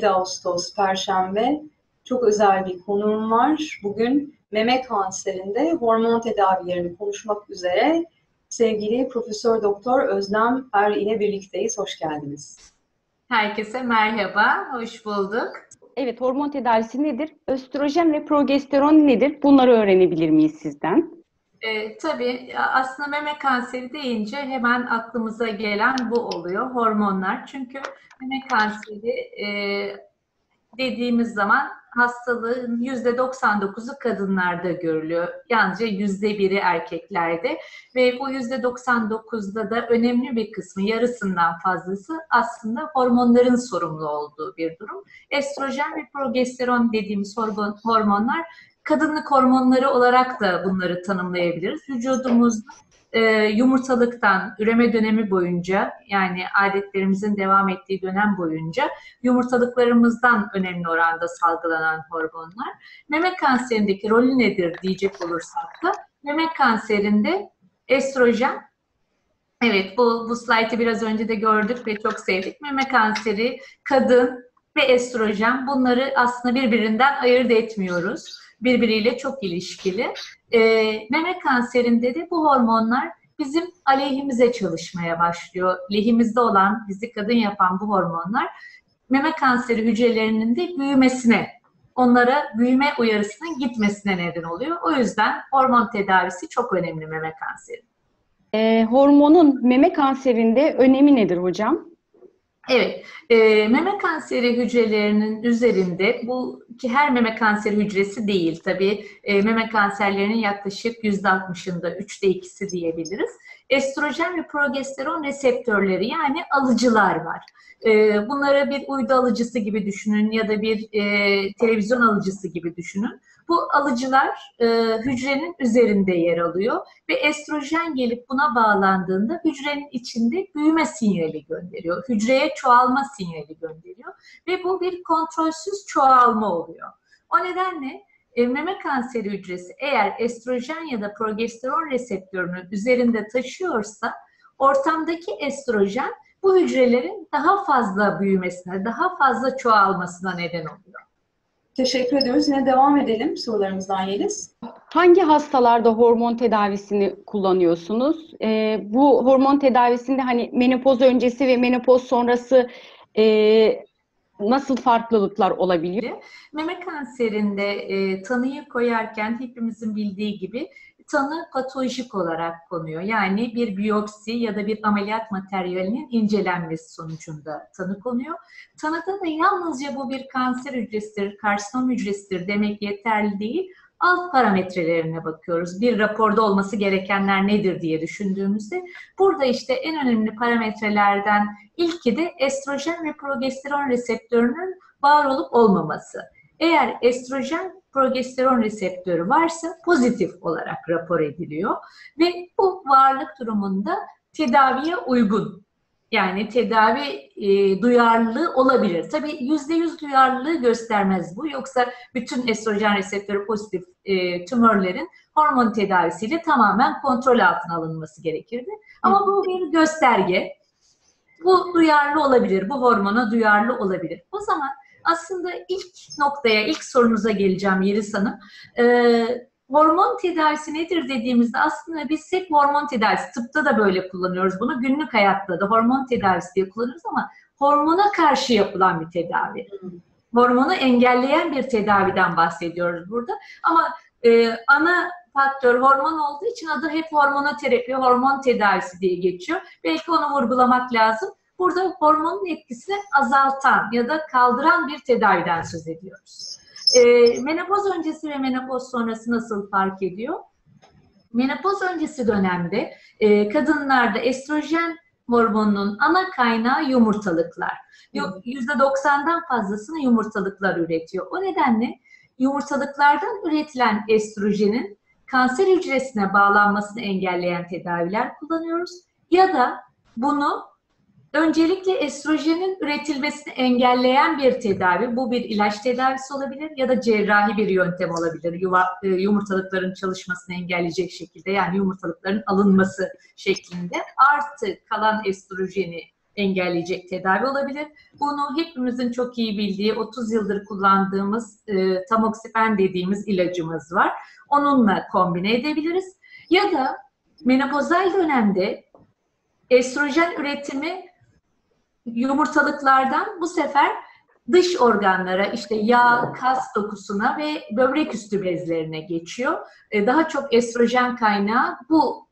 17 Ağustos Perşembe çok özel bir konuğum var. Bugün meme kanserinde hormon tedavilerini konuşmak üzere sevgili Profesör Doktor Özlem Er ile birlikteyiz. Hoş geldiniz. Herkese merhaba, hoş bulduk. Evet, hormon tedavisi nedir? Östrojen ve progesteron nedir? Bunları öğrenebilir miyiz sizden? Tabii aslında meme kanseri deyince hemen aklımıza gelen bu oluyor, hormonlar. Çünkü meme kanseri dediğimiz zaman hastalığın %99'u kadınlarda görülüyor. Yalnızca %1'i erkeklerde ve bu %99'da da önemli bir kısmı, yarısından fazlası aslında hormonların sorumlu olduğu bir durum. Estrojen ve progesteron dediğimiz hormonlar, kadınlık hormonları olarak da bunları tanımlayabiliriz. Vücudumuz yumurtalıktan üreme dönemi boyunca, yani adetlerimizin devam ettiği dönem boyunca yumurtalıklarımızdan önemli oranda salgılanan hormonlar. Meme kanserindeki rolü nedir diyecek olursak da, meme kanserinde estrojen, evet bu slaytı biraz önce de gördük ve çok sevdik. Meme kanseri, kadın ve estrojen, bunları aslında birbirinden ayırt etmiyoruz. Birbiriyle çok ilişkili. Meme kanserinde de bu hormonlar bizim aleyhimize çalışmaya başlıyor. Lehimizde olan, bizi kadın yapan bu hormonlar meme kanseri hücrelerinin de büyümesine, onlara büyüme uyarısının gitmesine neden oluyor. O yüzden hormon tedavisi çok önemli meme kanseri. Hormonun meme kanserinde önemi nedir hocam? Evet, meme kanseri hücrelerinin üzerinde, bu ki her meme kanseri hücresi değil tabii, meme kanserlerinin yaklaşık %60'ında 3'te 2'si diyebiliriz. Estrojen ve progesteron reseptörleri, yani alıcılar var. Bunlara bir uydu alıcısı gibi düşünün ya da bir televizyon alıcısı gibi düşünün. Bu alıcılar hücrenin üzerinde yer alıyor ve estrojen gelip buna bağlandığında hücrenin içinde büyüme sinyali gönderiyor. Hücreye çoğalma sinyali gönderiyor ve bu bir kontrolsüz çoğalma oluyor. O nedenle meme kanseri hücresi eğer estrojen ya da progesteron reseptörünü üzerinde taşıyorsa, ortamdaki estrojen bu hücrelerin daha fazla büyümesine, daha fazla çoğalmasına neden oluyor. Teşekkür ediyoruz. Yine devam edelim sorularımızdan Yeliz. Hangi hastalarda hormon tedavisini kullanıyorsunuz? Bu hormon tedavisinde hani menopoz öncesi ve menopoz sonrası nasıl farklılıklar olabiliyor? Meme kanserinde tanıyı koyarken hepimizin bildiği gibi tanı patolojik olarak konuyor. Yani bir biyopsi ya da bir ameliyat materyalinin incelenmesi sonucunda tanı konuyor. Tanıda da yalnızca bu bir kanser hücresidir, karsinom hücresidir demek yeterli değil. Alt parametrelerine bakıyoruz. Bir raporda olması gerekenler nedir diye düşündüğümüzde, burada işte en önemli parametrelerden ilki de estrojen ve progesteron reseptörünün var olup olmaması. Eğer estrojen, progesteron reseptörü varsa pozitif olarak rapor ediliyor ve bu varlık durumunda tedaviye uygun. Yani tedavi duyarlılığı olabilir. Tabii %100 duyarlılığı göstermez bu. Yoksa bütün estrojen reseptörü pozitif tümörlerin hormon tedavisiyle tamamen kontrol altına alınması gerekirdi. Ama bu bir gösterge. Bu duyarlı olabilir. Bu hormona duyarlı olabilir. O zaman aslında ilk noktaya, ilk sorunuza geleceğim Yeris Hanım. Hormon tedavisi nedir dediğimizde aslında biz hep hormon tedavisi, tıpta da böyle kullanıyoruz bunu, günlük hayatta da hormon tedavisi diye kullanıyoruz ama hormona karşı yapılan bir tedavi. Hormonu engelleyen bir tedaviden bahsediyoruz burada. Ama ana faktör hormon olduğu için adı hep hormonoterapi, hormon tedavisi diye geçiyor. Belki onu vurgulamak lazım. Burada hormonun etkisini azaltan ya da kaldıran bir tedaviden söz ediyoruz. Menopoz öncesi ve menopoz sonrası nasıl fark ediyor? Menopoz öncesi dönemde kadınlarda estrojen hormonunun ana kaynağı yumurtalıklar. %90'dan fazlasını yumurtalıklar üretiyor. O nedenle yumurtalıklardan üretilen estrojenin kanser hücresine bağlanmasını engelleyen tedaviler kullanıyoruz. Ya da bunu öncelikle estrojenin üretilmesini engelleyen bir tedavi, bu bir ilaç tedavisi olabilir ya da cerrahi bir yöntem olabilir. Yumurtalıkların çalışmasını engelleyecek şekilde, yani yumurtalıkların alınması şeklinde artı kalan estrojeni engelleyecek tedavi olabilir. Bunu hepimizin çok iyi bildiği, 30 yıldır kullandığımız tamoksifen dediğimiz ilacımız var. Onunla kombine edebiliriz. Ya da menopozal dönemde estrojen üretimi yumurtalıklardan bu sefer dış organlara, işte yağ, kas dokusuna ve böbrek üstü bezlerine geçiyor. Daha çok estrojen kaynağı bu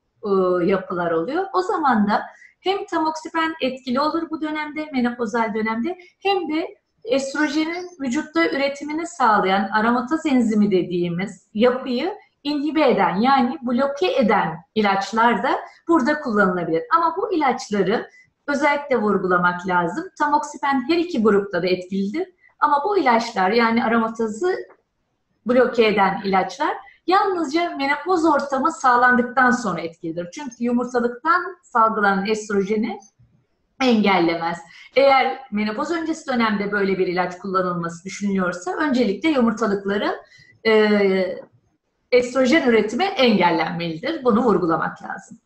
yapılar oluyor. O zaman da hem tamoksifen etkili olur bu dönemde, menopozal dönemde, hem de estrojenin vücutta üretimini sağlayan aromataz enzimi dediğimiz yapıyı inhibe eden, yani bloke eden ilaçlar da burada kullanılabilir. Ama bu ilaçları özellikle vurgulamak lazım. Tamoksifen her iki grupta da etkilidir. Ama bu ilaçlar, yani aromatazı bloke eden ilaçlar, yalnızca menopoz ortamı sağlandıktan sonra etkilidir. Çünkü yumurtalıktan salgılanan estrojeni engellemez. Eğer menopoz öncesi dönemde böyle bir ilaç kullanılması düşünülüyorsa, öncelikle yumurtalıkların estrojen üretimi engellenmelidir. Bunu vurgulamak lazım.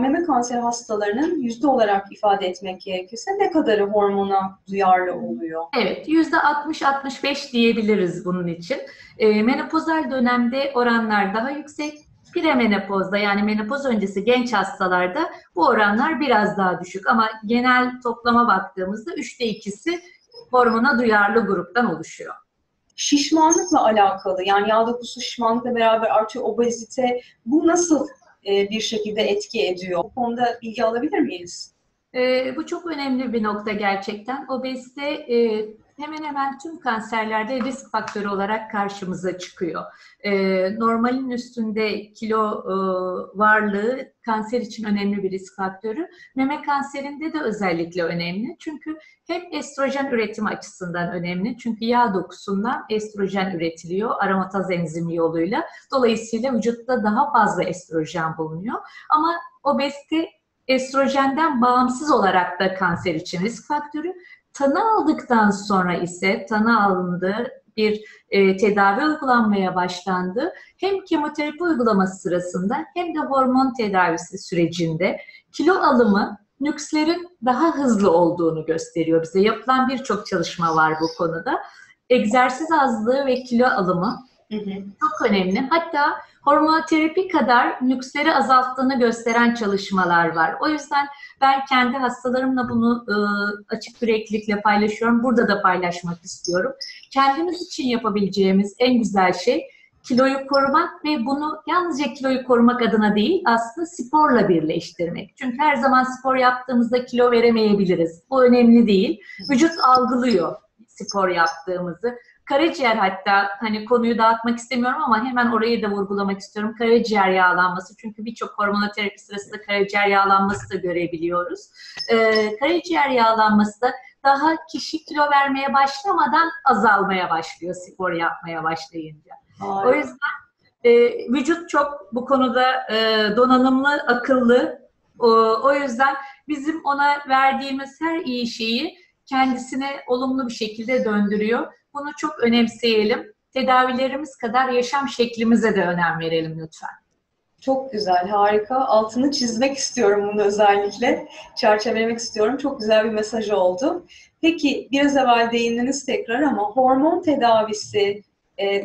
Meme kanseri hastalarının yüzde olarak ifade etmek gerekirse ne kadarı hormona duyarlı oluyor? Evet, %60-65 diyebiliriz bunun için. Menopozal dönemde oranlar daha yüksek. Premenopozda, yani menopoz öncesi genç hastalarda bu oranlar biraz daha düşük. Ama genel toplama baktığımızda 3'te 2'si hormona duyarlı gruptan oluşuyor. Şişmanlıkla alakalı, yani yağ dokusu şişmanlıkla beraber artıyor, obezite, bu nasıl bir şekilde etki ediyor? Bu konuda bilgi alabilir miyiz? Bu çok önemli bir nokta gerçekten. Obezite hemen hemen tüm kanserlerde risk faktörü olarak karşımıza çıkıyor. Normalin üstünde kilo varlığı kanser için önemli bir risk faktörü. Meme kanserinde de özellikle önemli. Çünkü hem estrojen üretimi açısından önemli. Çünkü yağ dokusundan estrojen üretiliyor aromataz enzimi yoluyla. Dolayısıyla vücutta daha fazla estrojen bulunuyor. Ama obezite estrojenden bağımsız olarak da kanser için risk faktörü. Tanı aldıktan sonra ise, tanı alındı, bir tedavi uygulanmaya başlandı. Hem kemoterapi uygulaması sırasında hem de hormon tedavisi sürecinde kilo alımı nükslerin daha hızlı olduğunu gösteriyor bize. Yapılan birçok çalışma var bu konuda. Egzersiz azlığı ve kilo alımı çok önemli. Hatta hormonoterapi kadar nüksleri azalttığını gösteren çalışmalar var. O yüzden ben kendi hastalarımla bunu açık yüreklilikle paylaşıyorum. Burada da paylaşmak istiyorum. Kendimiz için yapabileceğimiz en güzel şey kiloyu korumak ve bunu yalnızca kiloyu korumak adına değil, aslında sporla birleştirmek. Çünkü her zaman spor yaptığımızda kilo veremeyebiliriz. Bu önemli değil. Vücut algılıyor spor yaptığımızı. Karaciğer, hatta hani konuyu dağıtmak istemiyorum ama hemen orayı da vurgulamak istiyorum. Karaciğer yağlanması, çünkü birçok hormonoterapi sırasında karaciğer yağlanması da görebiliyoruz. Karaciğer yağlanması da daha kişi kilo vermeye başlamadan azalmaya başlıyor spor yapmaya başlayınca. Hayır. O yüzden vücut çok bu konuda donanımlı, akıllı. O yüzden bizim ona verdiğimiz her iyi şeyi kendisine olumlu bir şekilde döndürüyor. Bunu çok önemseyelim. Tedavilerimiz kadar yaşam şeklimize de önem verelim lütfen. Çok güzel, harika. Altını çizmek istiyorum bunu özellikle. Çerçevelemek istiyorum. Çok güzel bir mesaj oldu. Peki biraz evvel değindiniz tekrar ama hormon tedavisi,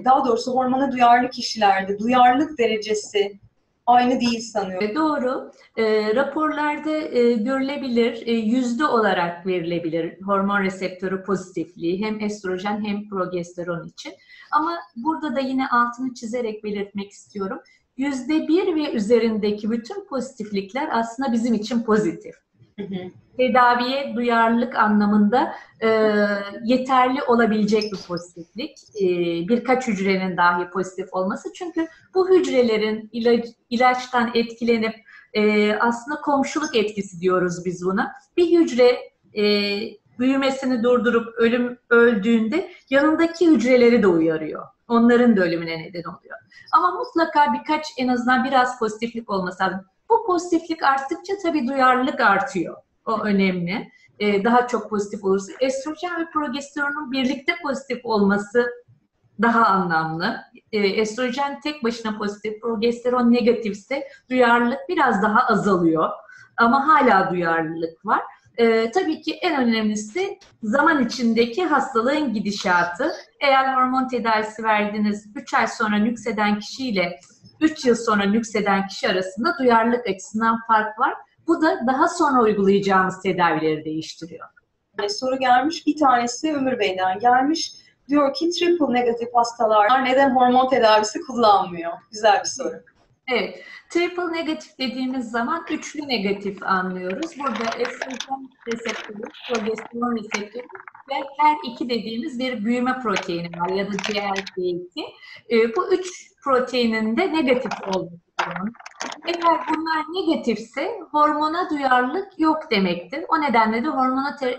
daha doğrusu hormona duyarlı kişilerde duyarlılık derecesi aynı değil sanıyorum. Doğru. Raporlarda görülebilir, yüzde olarak verilebilir hormon reseptörü pozitifliği, hem estrojen hem progesteron için. Ama burada da yine altını çizerek belirtmek istiyorum. %1 ve üzerindeki bütün pozitiflikler aslında bizim için pozitif. Tedaviye duyarlılık anlamında yeterli olabilecek bir pozitiflik, birkaç hücrenin dahi pozitif olması, çünkü bu hücrelerin ilaçtan etkilenip aslında komşuluk etkisi diyoruz biz buna. Bir hücre büyümesini durdurup öldüğünde yanındaki hücreleri de uyarıyor. Onların da ölümüne neden oluyor. Ama mutlaka birkaç, en azından biraz pozitiflik olması lazım. Bu pozitiflik arttıkça tabii duyarlılık artıyor. O önemli. Daha çok pozitif olursa. Estrojen ve progesteronun birlikte pozitif olması daha anlamlı. Estrojen tek başına pozitif, progesteron negatifse duyarlılık biraz daha azalıyor. Ama hala duyarlılık var. Tabii ki en önemlisi zaman içindeki hastalığın gidişatı. Eğer hormon tedavisi verdiniz, 3 ay sonra nükseden kişiyle 3 yıl sonra nükseden kişi arasında duyarlılık açısından fark var. Bu da daha sonra uygulayacağımız tedavileri değiştiriyor. Yani soru gelmiş, bir tanesi Ömür Bey'den gelmiş. Diyor ki triple negatif hastalar neden hormon tedavisi kullanmıyor? Güzel bir soru. Evet, triple negatif dediğimiz zaman üçlü negatif anlıyoruz. Burada estrojen reseptörü, progesteron reseptörü ve HER2 dediğimiz bir büyüme proteini var ya da GHD2. Bu üç proteinin de negatif olduğu durum. Eğer bunlar negatifse hormona duyarlılık yok demektir. O nedenle de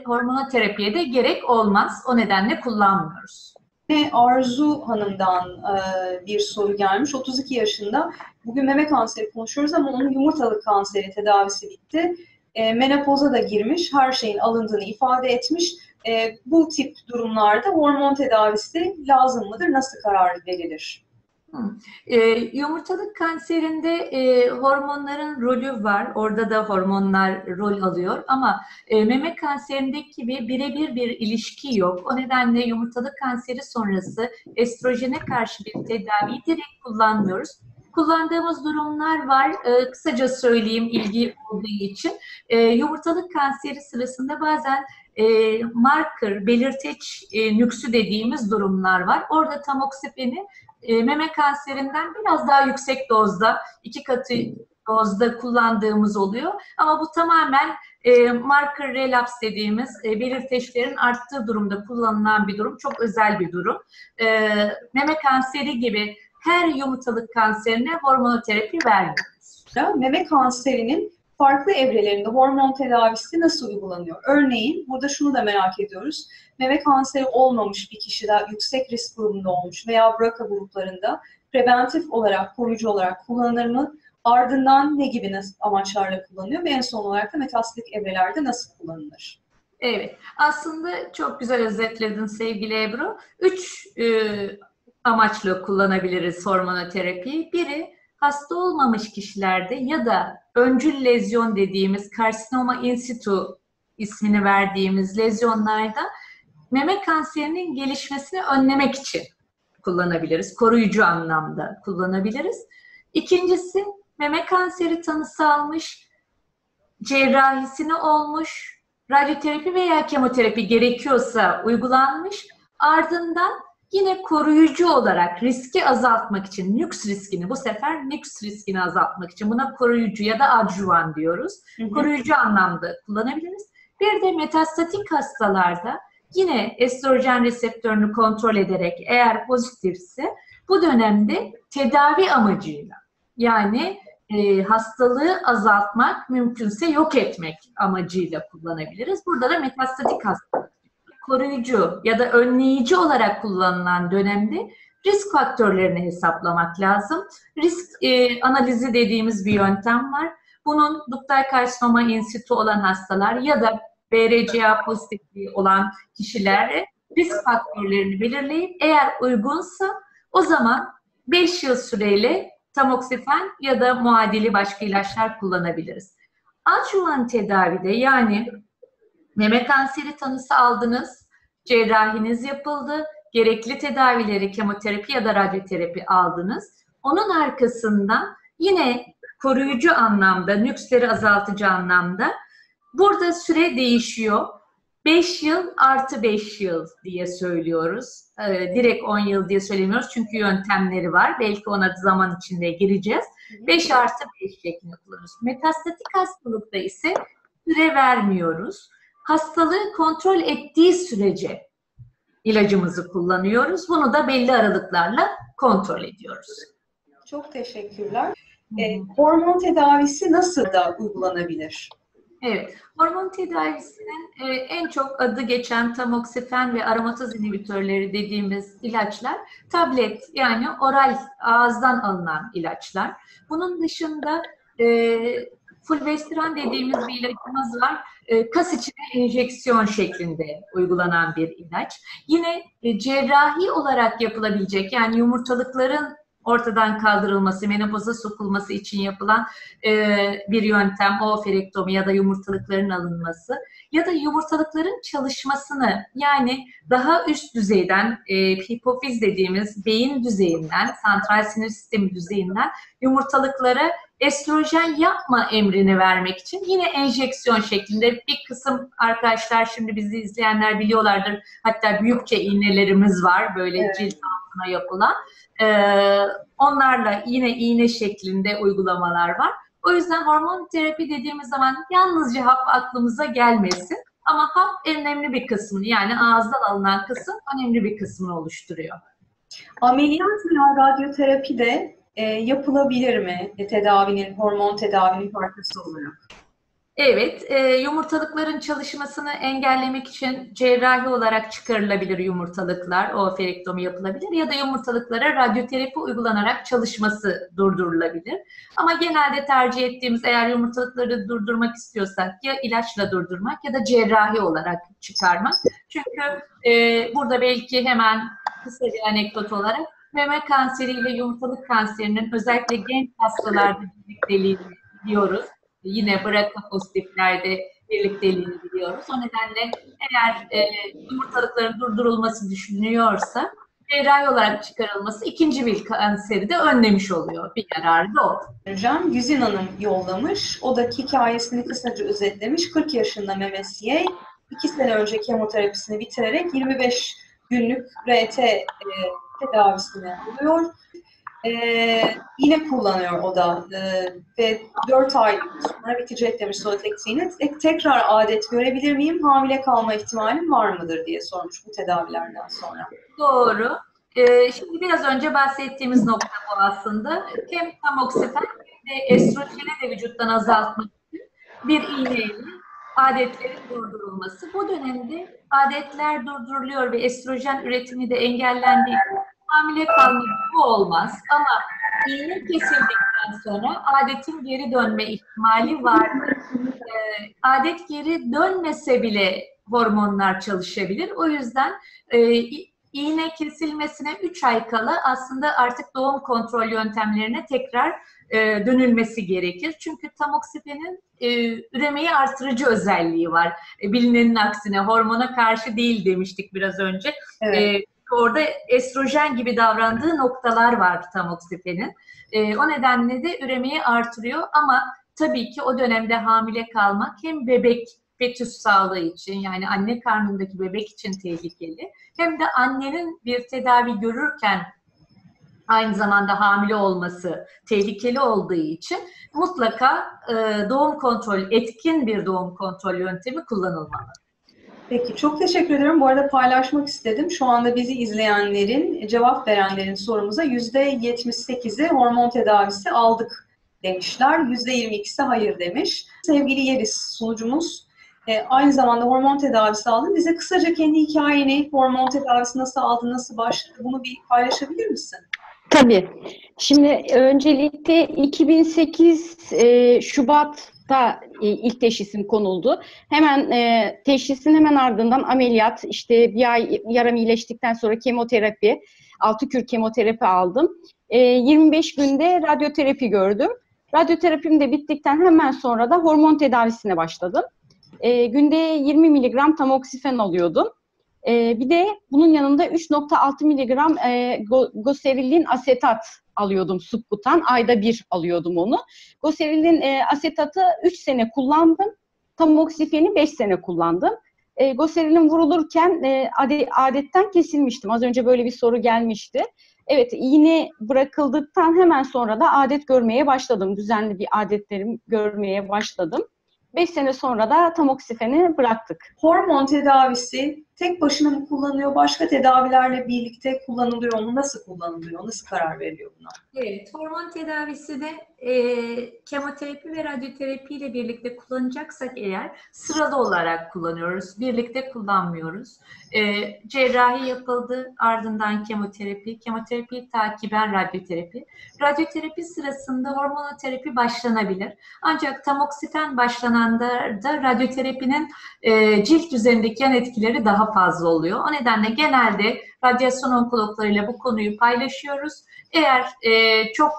hormonoterapiye de gerek olmaz. O nedenle kullanmıyoruz. Ve Arzu Hanım'dan bir soru gelmiş. 32 yaşında. Bugün meme kanseri konuşuyoruz ama onun yumurtalık kanseri tedavisi bitti. Menopoza da girmiş. Her şeyin alındığını ifade etmiş. Bu tip durumlarda hormon tedavisi lazım mıdır? Nasıl karar verilir? Yumurtalık kanserinde hormonların rolü var. Orada da hormonlar rol alıyor. Ama meme kanserindeki gibi birebir bir ilişki yok. O nedenle yumurtalık kanseri sonrası estrojene karşı bir tedaviyi direkt kullanmıyoruz. Kullandığımız durumlar var. Kısaca söyleyeyim ilgi olduğu için. Yumurtalık kanseri sırasında bazen marker, belirteç nüksü dediğimiz durumlar var. Orada tamoksifeni meme kanserinden biraz daha yüksek dozda, 2 katı dozda kullandığımız oluyor. Ama bu tamamen marker relaps dediğimiz belirteçlerin arttığı durumda kullanılan bir durum. Çok özel bir durum. Meme kanseri gibi her yumurtalık kanserine hormonoterapi vermiyoruz. Meme kanserinin farklı evrelerinde hormon tedavisi nasıl uygulanıyor? Örneğin burada şunu da merak ediyoruz. Meme kanseri olmamış bir kişi daha yüksek risk grubunda olmuş veya BRCA gruplarında preventif olarak, koruyucu olarak kullanılır mı? Ardından ne gibi amaçlarla kullanılıyor? Ve en son olarak da metastatik evrelerde nasıl kullanılır? Evet, aslında çok güzel özetledin sevgili Ebru. 3 amaçla kullanabiliriz hormonoterapiyi. Biri, hasta olmamış kişilerde ya da öncül lezyon dediğimiz karsinoma in situ ismini verdiğimiz lezyonlarda meme kanserinin gelişmesini önlemek için kullanabiliriz. Koruyucu anlamda kullanabiliriz. İkincisi, meme kanseri tanısı almış, cerrahisini olmuş, radyoterapi veya kemoterapi gerekiyorsa uygulanmış, ardından yine koruyucu olarak riski azaltmak için, nüks riskini azaltmak için buna koruyucu ya da adjuvan diyoruz. Koruyucu anlamda kullanabiliriz. Bir de metastatik hastalarda yine estrojen reseptörünü kontrol ederek eğer pozitifse bu dönemde tedavi amacıyla yani hastalığı azaltmak mümkünse yok etmek amacıyla kullanabiliriz. Burada da metastatik hastalık koruyucu ya da önleyici olarak kullanılan dönemde risk faktörlerini hesaplamak lazım. Risk analizi dediğimiz bir yöntem var. Bunun duktal karsinoma in situ olan hastalar ya da BRCA pozitifliği olan kişilere risk faktörlerini belirleyip eğer uygunsa o zaman 5 yıl süreyle tamoksifen ya da muadili başka ilaçlar kullanabiliriz. Adjuvan tedavide yani meme kanseri tanısı aldınız, cerrahiniz yapıldı, gerekli tedavileri kemoterapi ya da radyoterapi aldınız. Onun arkasından yine koruyucu anlamda, nüksleri azaltıcı anlamda burada süre değişiyor. 5 yıl artı 5 yıl diye söylüyoruz. Direkt 10 yıl diye söylemiyoruz çünkü yöntemleri var. Belki ona zaman içinde gireceğiz. 5 artı 5 şeklinde kullanıyoruz. Metastatik hastalıkta ise süre vermiyoruz. Hastalığı kontrol ettiği sürece ilacımızı kullanıyoruz. Bunu da belli aralıklarla kontrol ediyoruz. Çok teşekkürler. Hormon tedavisi nasıl da uygulanabilir? Evet, hormon tedavisinin en çok adı geçen tamoksifen ve aromataz inhibitörleri dediğimiz ilaçlar tablet yani oral ağızdan alınan ilaçlar. Bunun dışında fulvestrant dediğimiz bir ilacımız var. Kas içine enjeksiyon şeklinde uygulanan bir ilaç. Yine cerrahi olarak yapılabilecek yani yumurtalıkların ortadan kaldırılması, menopoza sokulması için yapılan bir yöntem o oferektomi ya da yumurtalıkların alınması ya da yumurtalıkların çalışmasını yani daha üst düzeyden hipofiz dediğimiz beyin düzeyinden, santral sinir sistemi düzeyinden yumurtalıklara estrojen yapma emrini vermek için yine enjeksiyon şeklinde bir kısım arkadaşlar şimdi bizi izleyenler biliyorlardır. Hatta büyükçe iğnelerimiz var böyle evet. Cilt altına yapılan. Onlarla yine iğne şeklinde uygulamalar var. O yüzden hormon terapi dediğimiz zaman yalnızca hap aklımıza gelmesin. Ama hap önemli bir kısmını yani ağızdan alınan kısım önemli bir kısmını oluşturuyor. Ameliyat veya radyoterapi de yapılabilir mi tedavinin, hormon tedavinin parçası olarak? Evet, yumurtalıkların çalışmasını engellemek için cerrahi olarak çıkarılabilir yumurtalıklar, o oferektomi yapılabilir ya da yumurtalıklara radyoterapi uygulanarak çalışması durdurulabilir. Ama genelde tercih ettiğimiz eğer yumurtalıkları durdurmak istiyorsak ya ilaçla durdurmak ya da cerrahi olarak çıkarmak. Çünkü burada belki hemen kısa bir anekdot olarak meme kanseriyle yumurtalık kanserinin özellikle genç hastalarda birlikteliğini biliyoruz. Yine BRCA pozitiflerde birlikteliğini biliyoruz. O nedenle eğer yumurtalıkların durdurulması düşünülüyorsa cerrahi olarak çıkarılması ikinci bir kanseri de önlemiş oluyor. Bir yararı da o. Hocam Yüzin Hanım yollamış. O da hikayesini kısaca özetlemiş. 40 yaşında memesiye 2 sene önce kemoterapisini bitirerek 25 günlük RT tedavisini alıyor. İğne kullanıyor o da ve 4 ay sonra bitecek demiş solitetiğini. Tekrar adet görebilir miyim? Hamile kalma ihtimalim var mıdır diye sormuş bu tedavilerden sonra. Doğru. Şimdi biraz önce bahsettiğimiz nokta bu aslında. Hem tamoksifen hem de estrojeni de vücuttan azaltmak için bir iğneyle adetlerin durdurulması. Bu dönemde adetler durduruluyor ve estrojen üretimi de engellendiği için hamile kalma bu olmaz ama iğne kesildikten sonra adetin geri dönme ihtimali vardır. Adet geri dönmese bile hormonlar çalışabilir. O yüzden iğne kesilmesine 3 ay kala aslında artık doğum kontrol yöntemlerine tekrar dönülmesi gerekir. Çünkü tamoksifenin üremeyi artırıcı özelliği var. Bilinenin aksine hormona karşı değil demiştik biraz önce. Evet. Orada estrojen gibi davrandığı noktalar var tamoksifenin. O nedenle de üremeyi artırıyor ama tabii ki o dönemde hamile kalmak hem bebek fetüs sağlığı için yani anne karnındaki bebek için tehlikeli hem de annenin bir tedavi görürken aynı zamanda hamile olması tehlikeli olduğu için mutlaka doğum kontrolü, etkin bir doğum kontrol yöntemi kullanılmalı. Peki çok teşekkür ederim. Bu arada paylaşmak istedim. Şu anda bizi izleyenlerin, cevap verenlerin sorumuza %78'i hormon tedavisi aldık demişler. %22'si hayır demiş. Sevgili Yeliz sunucumuz aynı zamanda hormon tedavisi aldı. Bize kısaca kendi hikayeni, hormon tedavisi nasıl aldı, nasıl başladı bunu bir paylaşabilir misin? Tabii. Şimdi öncelikle 2008 Şubat'ta ilk teşhisim konuldu. Hemen teşhisin hemen ardından ameliyat, işte bir ay yaram iyileştikten sonra kemoterapi, 6 kür kemoterapi aldım. 25 günde radyoterapi gördüm. Radyoterapim de bittikten hemen sonra da hormon tedavisine başladım. Günde 20 mg tamoksifen alıyordum. Bir de bunun yanında 3,6 mg goserilin asetat alıyordum subkutan. Ayda bir alıyordum onu. Goserilin asetatı 3 sene kullandım. Tamoksifeni 5 sene kullandım. Goserilin vurulurken adetten kesilmiştim. Az önce böyle bir soru gelmişti. Evet, iğne bırakıldıktan hemen sonra da adet görmeye başladım. Düzenli bir adetlerim görmeye başladım. 5 sene sonra da tamoksifeni bıraktık. Hormon tedavisi tek başına mı kullanılıyor, başka tedavilerle birlikte kullanılıyor mu? Nasıl kullanılıyor, nasıl karar veriliyor buna? Evet, hormon tedavisi de kemoterapi ve radyoterapi ile birlikte kullanacaksak eğer sıralı olarak kullanıyoruz, birlikte kullanmıyoruz. Cerrahi yapıldı, ardından kemoterapi, kemoterapi takiben radyoterapi. Radyoterapi sırasında hormonoterapi başlanabilir. Ancak tamoksifen başlananlarda radyoterapinin cilt üzerindeki yan etkileri daha daha fazla oluyor. O nedenle genelde radyasyon onkologlarıyla bu konuyu paylaşıyoruz. Eğer çok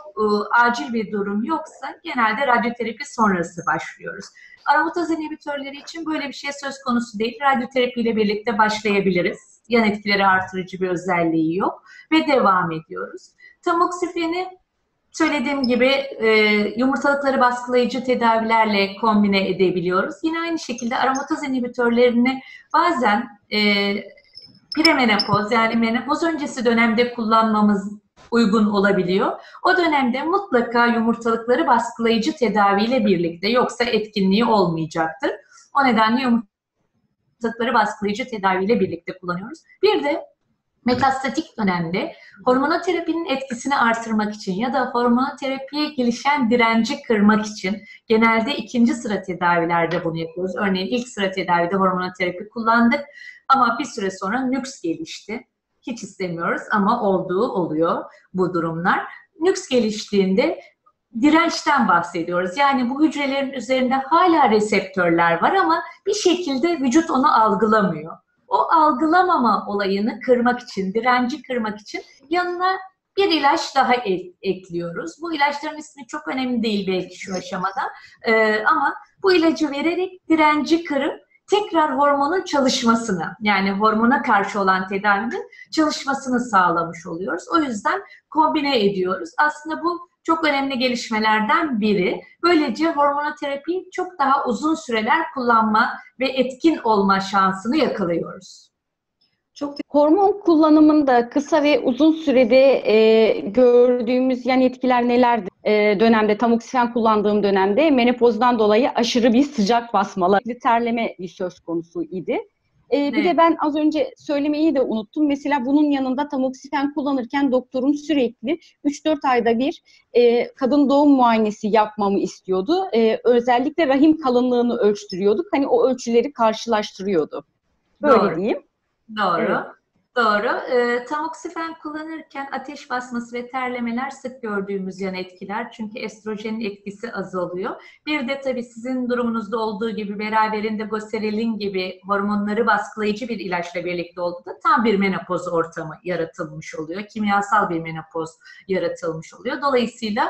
acil bir durum yoksa genelde radyoterapi sonrası başlıyoruz. Aromataz inhibitörleri için böyle bir şey söz konusu değil. Radyoterapiyle birlikte başlayabiliriz. Yan etkileri artırıcı bir özelliği yok ve devam ediyoruz. Tamoksifeni söylediğim gibi yumurtalıkları baskılayıcı tedavilerle kombine edebiliyoruz. Yine aynı şekilde aromataz inhibitörlerini bazen premenopoz yani menopoz öncesi dönemde kullanmamız uygun olabiliyor. O dönemde mutlaka yumurtalıkları baskılayıcı tedaviyle birlikte yoksa etkinliği olmayacaktır. O nedenle yumurtalıkları baskılayıcı tedaviyle birlikte kullanıyoruz. Bir de metastatik dönemde hormonoterapinin etkisini artırmak için ya da hormonoterapiye gelişen direnci kırmak için genelde ikinci sıra tedavilerde bunu yapıyoruz. Örneğin ilk sıra tedavide hormonoterapi kullandık ama bir süre sonra nüks gelişti. Hiç istemiyoruz ama olduğu oluyor bu durumlar. Nüks geliştiğinde dirençten bahsediyoruz. Yani bu hücrelerin üzerinde hala reseptörler var ama bir şekilde vücut onu algılamıyor. O algılamama olayını kırmak için, direnci kırmak için yanına bir ilaç daha ekliyoruz. Bu ilaçların ismi çok önemli değil belki şu aşamada. Ama bu ilacı vererek direnci kırıp tekrar hormonun çalışmasını, yani hormona karşı olan tedavinin çalışmasını sağlamış oluyoruz. O yüzden kombine ediyoruz. Aslında bu çok önemli gelişmelerden biri. Böylece hormonoterapiyi çok daha uzun süreler kullanma ve etkin olma şansını yakalıyoruz. Çok hormon kullanımında kısa ve uzun sürede gördüğümüz yan etkiler nelerdir? Dönemde, tamoksifen kullandığım dönemde menopozdan dolayı aşırı bir sıcak basmalar, terleme bir söz konusu idi. Bir de ben az önce söylemeyi de unuttum. Mesela bunun yanında tamoksifen kullanırken doktorum sürekli 3-4 ayda bir kadın doğum muayenesi yapmamı istiyordu. Özellikle rahim kalınlığını ölçtürüyorduk. Hani o ölçüleri karşılaştırıyordu. Böyle doğru diyeyim. Doğru. Evet. Doğru. Tamoksifen kullanırken ateş basması ve terlemeler sık gördüğümüz yan etkiler. Çünkü estrojenin etkisi az oluyor. Bir de tabii sizin durumunuzda olduğu gibi beraberinde goserelin gibi hormonları baskılayıcı bir ilaçla birlikte olduğunda tam bir menopoz ortamı yaratılmış oluyor. Kimyasal bir menopoz yaratılmış oluyor. Dolayısıyla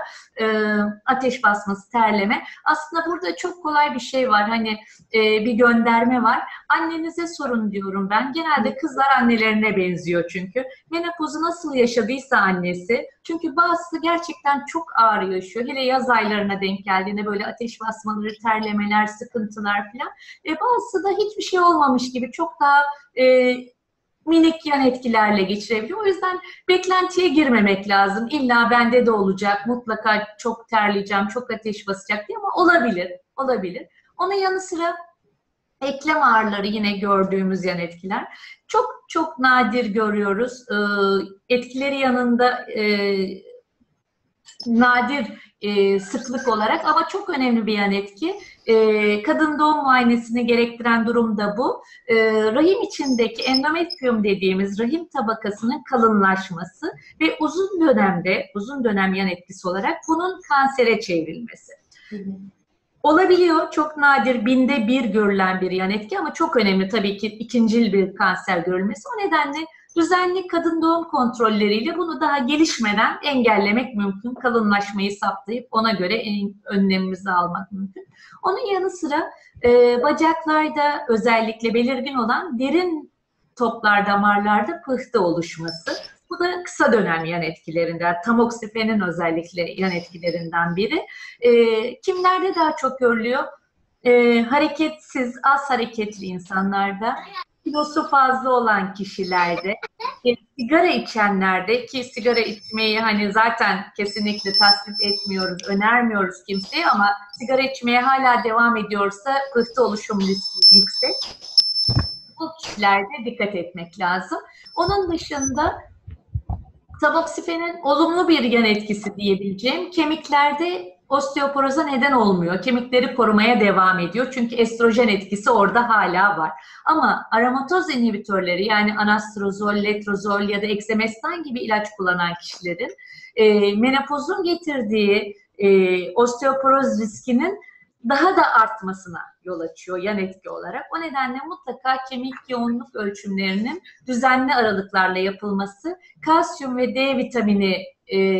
ateş basması, terleme. Aslında burada çok kolay bir şey var. Hani bir gönderme var. Annenize sorun diyorum ben. Genelde kızlar annelerine benziyor çünkü. Menopozu nasıl yaşadıysa annesi. Çünkü bazısı gerçekten çok ağır yaşıyor. Hele yaz aylarına denk geldiğinde böyle ateş basmaları, terlemeler, sıkıntılar falan. Bazısı da hiçbir şey olmamış gibi çok daha minik yan etkilerle geçirebiliyor. O yüzden beklentiye girmemek lazım. İlla bende de olacak, mutlaka çok terleyeceğim, çok ateş basacak diye ama olabilir, olabilir. Onun yanı sıra eklem ağrıları yine gördüğümüz yan etkiler. Çok çok nadir görüyoruz. Etkileri yanında nadir sıklık olarak ama çok önemli bir yan etki. Kadın doğum muayenesini gerektiren durum da bu. Rahim içindeki endometriyum dediğimiz rahim tabakasının kalınlaşması ve uzun dönem yan etkisi olarak bunun kansere çevrilmesi. Hı-hı. Olabiliyor. Çok nadir 1'de 1 görülen bir yan etki ama çok önemli tabii ki ikincil bir kanser görülmesi. O nedenle düzenli kadın doğum kontrolleriyle bunu daha gelişmeden engellemek mümkün. Kalınlaşmayı saptayıp ona göre önlemimizi almak mümkün. Onun yanı sıra bacaklarda özellikle belirgin olan derin toplar damarlarda pıhtı oluşması. Bu da kısa dönem yan etkilerinden, tamoksifenin özellikle yan etkilerinden biri. Kimlerde daha çok görülüyor? Hareketsiz, az hareketli insanlarda, kilosu fazla olan kişilerde, sigara içenlerde ki sigara içmeyi hani zaten kesinlikle tasvip etmiyoruz, önermiyoruz kimseye ama sigara içmeye hala devam ediyorsa pıhtı oluşum riski yüksek. Bu kişilerde dikkat etmek lazım. Onun dışında tamoksifenin olumlu bir yan etkisi diyebileceğim kemiklerde osteoporoza neden olmuyor. Kemikleri korumaya devam ediyor. Çünkü estrojen etkisi orada hala var. Ama aromataz inhibitörleri yani anastrozol, letrozol ya da ekzemestan gibi ilaç kullanan kişilerin menopozun getirdiği osteoporoz riskinin daha da artmasına yol açıyor yan etki olarak. O nedenle mutlaka kemik yoğunluk ölçümlerinin düzenli aralıklarla yapılması, kalsiyum ve D vitamini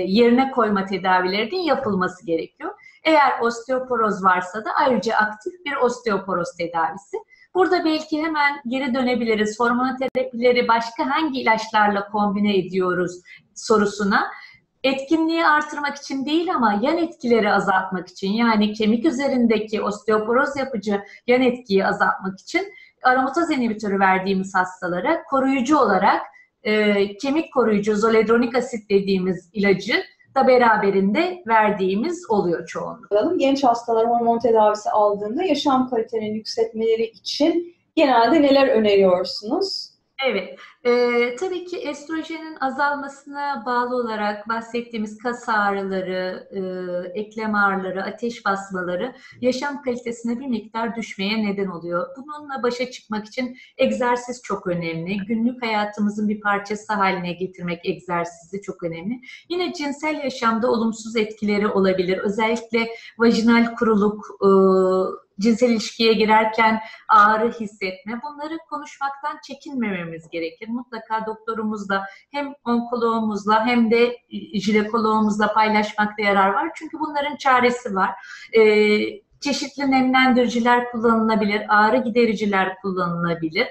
yerine koyma tedavilerinin yapılması gerekiyor. Eğer osteoporoz varsa da ayrıca aktif bir osteoporoz tedavisi. Burada belki hemen geri dönebiliriz. Hormonoterapileri başka hangi ilaçlarla kombine ediyoruz sorusuna. Etkinliği artırmak için değil ama yan etkileri azaltmak için, yani kemik üzerindeki osteoporoz yapıcı yan etkiyi azaltmak için aromataz inhibitörü verdiğimiz hastalara koruyucu olarak kemik koruyucu zoledronik asit dediğimiz ilacı da beraberinde verdiğimiz oluyor çoğunlukla. Genç hastalar hormon tedavisi aldığında yaşam kalitelerini yükseltmeleri için genelde neler öneriyorsunuz? Evet, tabii ki estrojenin azalmasına bağlı olarak bahsettiğimiz kas ağrıları, eklem ağrıları, ateş basmaları yaşam kalitesine bir miktar düşmeye neden oluyor. Bununla başa çıkmak için egzersiz çok önemli. Günlük hayatımızın bir parçası haline getirmek egzersizi çok önemli. Yine cinsel yaşamda olumsuz etkileri olabilir. Özellikle vajinal kuruluk, cinsel ilişkiye girerken ağrı hissetme, bunları konuşmaktan çekinmememiz gerekir. Mutlaka doktorumuzla, hem onkoloğumuzla hem de jinekoloğumuzla paylaşmakta yarar var. Çünkü bunların çaresi var. Çeşitli nemlendiriciler kullanılabilir, ağrı gidericiler kullanılabilir.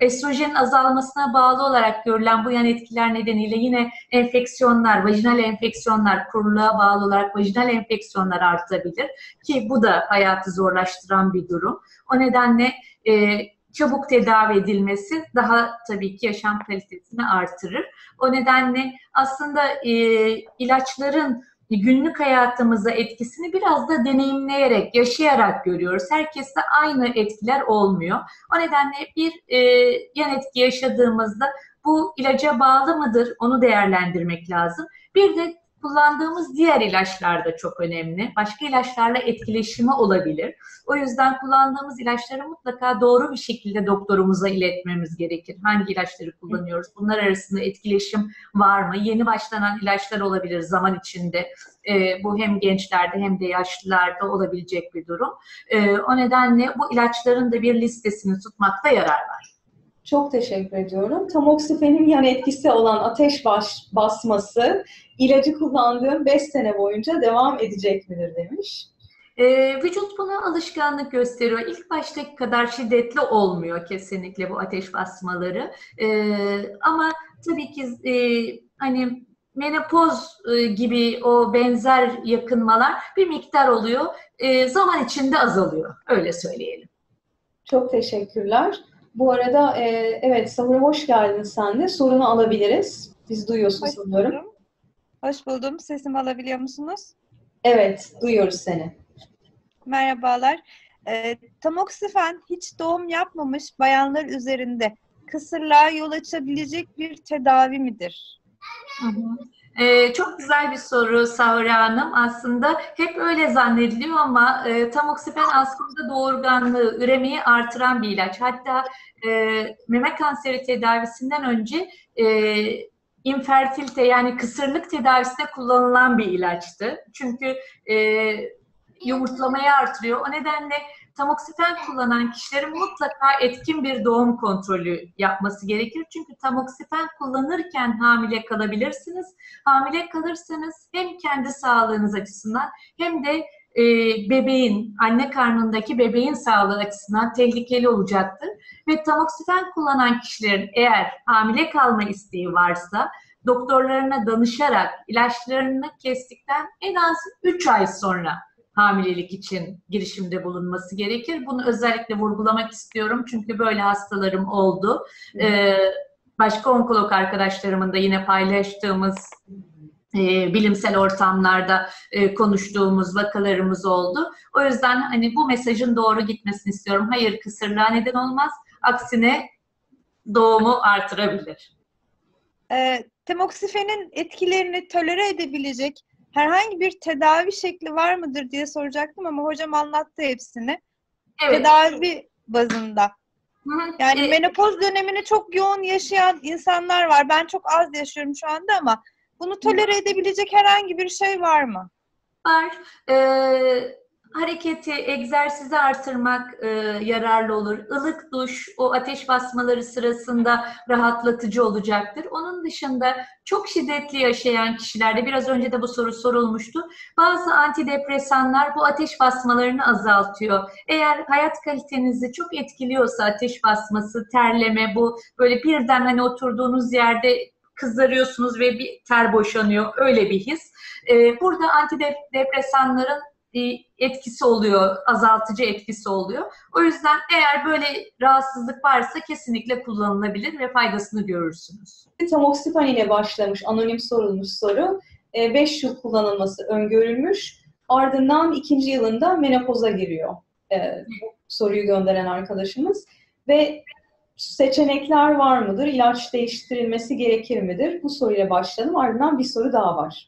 Estrojenin azalmasına bağlı olarak görülen bu yan etkiler nedeniyle yine enfeksiyonlar, vajinal enfeksiyonlar, kuruluğa bağlı olarak vajinal enfeksiyonlar artabilir ki bu da hayatı zorlaştıran bir durum. O nedenle çabuk tedavi edilmesi daha tabii ki yaşam kalitesini artırır. O nedenle aslında ilaçların günlük hayatımıza etkisini biraz da deneyimleyerek, yaşayarak görüyoruz. Herkeste aynı etkiler olmuyor. O nedenle bir yan etki yaşadığımızda bu ilaca bağlı mıdır onu değerlendirmek lazım. Bir de kullandığımız diğer ilaçlar da çok önemli. Başka ilaçlarla etkileşimi olabilir. O yüzden kullandığımız ilaçları mutlaka doğru bir şekilde doktorumuza iletmemiz gerekir. Hangi ilaçları kullanıyoruz? Bunlar arasında etkileşim var mı? Yeni başlanan ilaçlar olabilir zaman içinde. Bu hem gençlerde hem de yaşlılarda olabilecek bir durum. O nedenle bu ilaçların da bir listesini tutmakta yarar var. Çok teşekkür ediyorum. Tamoksifenin yan etkisi olan ateş basması ilacı kullandığım 5 sene boyunca devam edecek midir demiş. Vücut buna alışkanlık gösteriyor. İlk baştaki kadar şiddetli olmuyor kesinlikle bu ateş basmaları. Ama tabii ki hani menopoz gibi o benzer yakınmalar bir miktar oluyor. Zaman içinde azalıyor. Öyle söyleyelim. Çok teşekkürler. Bu arada evet, Sabıra hoş geldin sen de. Sorunu alabiliriz. Biz duyuyorsun sanıyorum. Hoş buldum. Sesimi alabiliyor musunuz? Evet, duyuyoruz seni. Merhabalar. Tamoksifen hiç doğum yapmamış bayanlar üzerinde kısırlığa yol açabilecek bir tedavi midir? Çok güzel bir soru Sahra Hanım. Aslında hep öyle zannediliyor ama tamoksifen aslında doğurganlığı, üremeyi artıran bir ilaç. Hatta meme kanseri tedavisinden önce infertilite, yani kısırlık tedavisinde kullanılan bir ilaçtı. Çünkü yumurtlamayı artırıyor. O nedenle tamoksifen kullanan kişilerin mutlaka etkin bir doğum kontrolü yapması gerekir. Çünkü tamoksifen kullanırken hamile kalabilirsiniz. Hamile kalırsanız hem kendi sağlığınız açısından hem de bebeğin, anne karnındaki bebeğin sağlığı açısından tehlikeli olacaktır. Ve tamoksifen kullanan kişilerin eğer hamile kalma isteği varsa doktorlarına danışarak ilaçlarını kestikten en az 3 ay sonra hamilelik için girişimde bulunması gerekir. Bunu özellikle vurgulamak istiyorum çünkü böyle hastalarım oldu. Başka onkolog arkadaşlarımın da yine paylaştığımız bilimsel ortamlarda konuştuğumuz vakalarımız oldu. O yüzden hani bu mesajın doğru gitmesini istiyorum. Hayır, kısırlığa neden olmaz. Aksine doğumu artırabilir. Tamoksifenin etkilerini tolere edebilecek herhangi bir tedavi şekli var mıdır diye soracaktım ama hocam anlattı hepsini. Evet. Tedavi bazında. Yani menopoz dönemini çok yoğun yaşayan insanlar var. Ben çok az yaşıyorum şu anda ama bunu tolere edebilecek herhangi bir şey var mı? Var. hareketi, egzersizi artırmak yararlı olur. Ilık duş, o ateş basmaları sırasında rahatlatıcı olacaktır. Onun dışında çok şiddetli yaşayan kişilerde, biraz önce de bu soru sorulmuştu, bazı antidepresanlar bu ateş basmalarını azaltıyor. Eğer hayat kalitenizi çok etkiliyorsa ateş basması, terleme, bu böyle birden hani oturduğunuz yerde kızarıyorsunuz ve bir ter boşanıyor, öyle bir his. Burada antidepresanların etkisi oluyor, azaltıcı etkisi oluyor. O yüzden eğer böyle rahatsızlık varsa kesinlikle kullanılabilir ve faydasını görürsünüz. Tamoksifen ile başlamış, anonim sorulmuş soru. 5 yıl kullanılması öngörülmüş. Ardından 2. yılında menopoza giriyor bu soruyu gönderen arkadaşımız. Ve seçenekler var mıdır? İlaç değiştirilmesi gerekir midir? Bu soruyla başladım. Ardından bir soru daha var.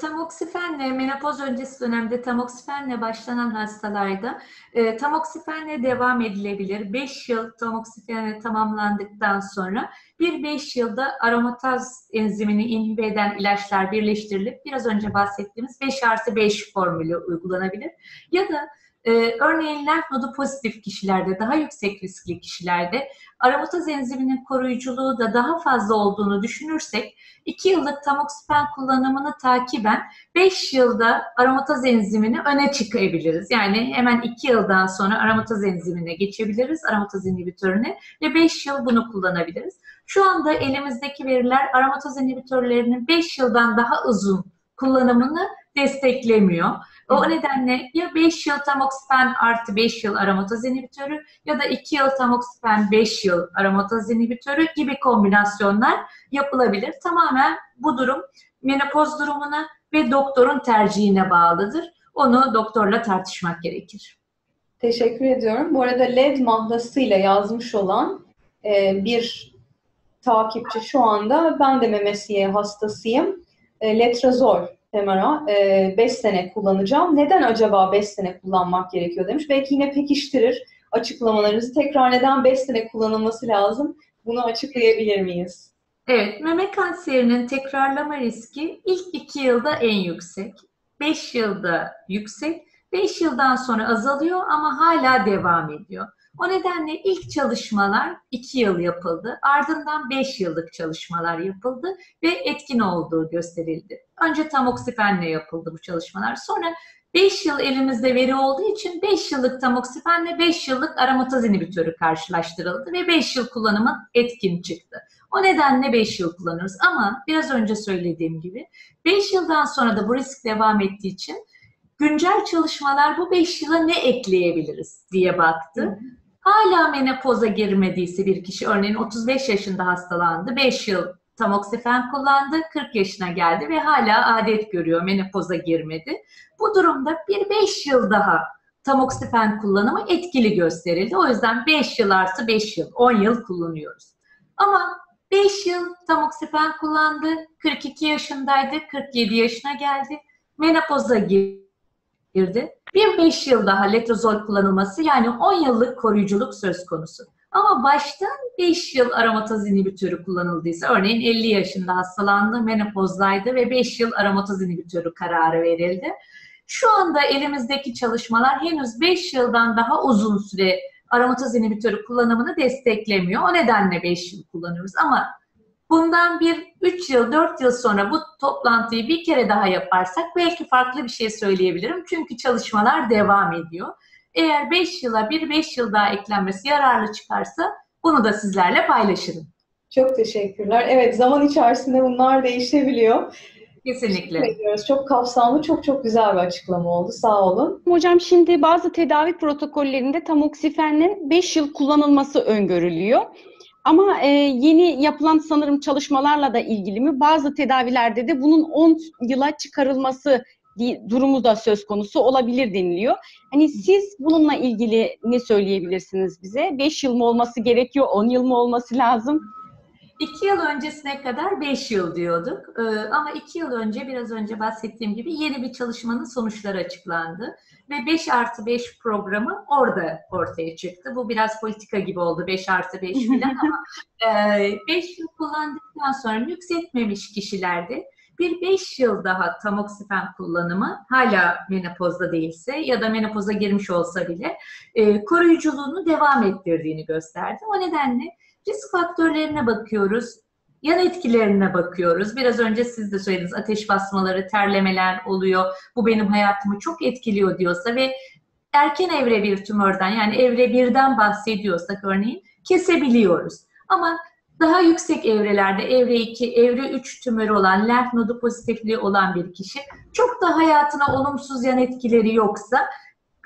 Tamoksifenle, menopoz öncesi dönemde tamoksifenle başlanan hastalarda tamoksifenle devam edilebilir. 5 yıl tamoksifenle tamamlandıktan sonra bir 5 yılda aromataz enzimini inhibe eden ilaçlar birleştirilip biraz önce bahsettiğimiz 5+5 formülü uygulanabilir. Ya da örneğin lenf nodu pozitif kişilerde, daha yüksek riskli kişilerde aromataz enziminin koruyuculuğu da daha fazla olduğunu düşünürsek 2 yıllık tamoksifen kullanımını takiben 5 yılda aromataz enzimini öne çıkabiliriz. Yani hemen 2 yıldan sonra aromataz enzimine geçebiliriz, aromataz inhibitörüne ve 5 yıl bunu kullanabiliriz. Şu anda elimizdeki veriler aromataz inhibitörlerinin 5 yıldan daha uzun kullanımını desteklemiyor. O nedenle ya 5 yıl tamoksifen artı 5 yıl aromataz inhibitörü ya da 2 yıl tamoksifen 5 yıl aromataz inhibitörü gibi kombinasyonlar yapılabilir. Tamamen bu durum menopoz durumuna ve doktorun tercihine bağlıdır. Onu doktorla tartışmak gerekir. Teşekkür ediyorum. Bu arada LED mahlasıyla yazmış olan bir takipçi şu anda, ben de memesiye hastasıyım. Letrazol. Temara, 5 sene kullanacağım. Neden acaba 5 sene kullanmak gerekiyor demiş. Belki yine pekiştirir açıklamalarınızı. Tekrar neden 5 sene kullanılması lazım? Bunu açıklayabilir miyiz? Evet, meme kanserinin tekrarlama riski ilk 2 yılda en yüksek. 5 yılda yüksek. 5 yıldan sonra azalıyor ama hala devam ediyor. O nedenle ilk çalışmalar 2 yıl yapıldı. Ardından 5 yıllık çalışmalar yapıldı ve etkin olduğu gösterildi. Önce tamoksifenle yapıldı bu çalışmalar. Sonra 5 yıl elimizde veri olduğu için 5 yıllık tamoksifenle 5 yıllık aromataz inhibitörü karşılaştırıldı ve 5 yıl kullanımı etkin çıktı. O nedenle 5 yıl kullanıyoruz ama biraz önce söylediğim gibi 5 yıldan sonra da bu risk devam ettiği için güncel çalışmalar bu 5 yıla ne ekleyebiliriz diye baktı. Hala menopoza girmediyse bir kişi, örneğin 35 yaşında hastalandı, 5 yıl tamoksifen kullandı, 40 yaşına geldi ve hala adet görüyor, menopoza girmedi. Bu durumda bir 5 yıl daha tamoksifen kullanımı etkili gösterildi. O yüzden 5 yıl artı 5 yıl, 10 yıl kullanıyoruz. Ama 5 yıl tamoksifen kullandı, 42 yaşındaydı, 47 yaşına geldi, menopoza girdi. Bir 5 yıl daha letrozol kullanılması, yani 10 yıllık koruyuculuk söz konusu. Ama baştan 5 yıl aromataz inhibitörü kullanıldıysa, örneğin 50 yaşında hastalandı, menopozdaydı ve 5 yıl aromataz inhibitörü kararı verildi. Şu anda elimizdeki çalışmalar henüz 5 yıldan daha uzun süre aromataz inhibitörü kullanımını desteklemiyor. O nedenle 5 yıl kullanıyoruz ama bundan bir 3 yıl, 4 yıl sonra bu toplantıyı bir kere daha yaparsak belki farklı bir şey söyleyebilirim. Çünkü çalışmalar devam ediyor. Eğer 5 yıla bir 5 yıl daha eklenmesi yararlı çıkarsa bunu da sizlerle paylaşırım. Çok teşekkürler. Evet, zaman içerisinde bunlar değişebiliyor. Kesinlikle. Çok kapsamlı, çok güzel bir açıklama oldu. Sağ olun. Hocam, şimdi bazı tedavi protokollerinde tamoksifenin 5 yıl kullanılması öngörülüyor. Ama yeni yapılan sanırım çalışmalarla da ilgili mi? Bazı tedavilerde de bunun 10 yıla çıkarılması durumu da söz konusu olabilir deniliyor. Hani siz bununla ilgili ne söyleyebilirsiniz bize? 5 yıl mı olması gerekiyor? 10 yıl mı olması lazım? 2 yıl öncesine kadar 5 yıl diyorduk. Ama 2 yıl önce, biraz önce bahsettiğim gibi, yeni bir çalışmanın sonuçları açıklandı. Ve 5+5 programı orada ortaya çıktı. Bu biraz politika gibi oldu, 5+5 falan ama 5 yıl kullandıktan sonra nüksetmemiş kişilerde bir 5 yıl daha tamoksifen kullanımı hala menopozda değilse ya da menopoza girmiş olsa bile koruyuculuğunu devam ettirdiğini gösterdi. O nedenle risk faktörlerine bakıyoruz, yan etkilerine bakıyoruz. Biraz önce siz de söylediniz, ateş basmaları, terlemeler oluyor. Bu benim hayatımı çok etkiliyor diyorsa ve erken evre bir tümörden, yani evre 1'den bahsediyorsak örneğin kesebiliyoruz. Ama daha yüksek evrelerde, evre 2, evre 3 tümörü olan, lenf nodu pozitifliği olan bir kişi çok da hayatına olumsuz yan etkileri yoksa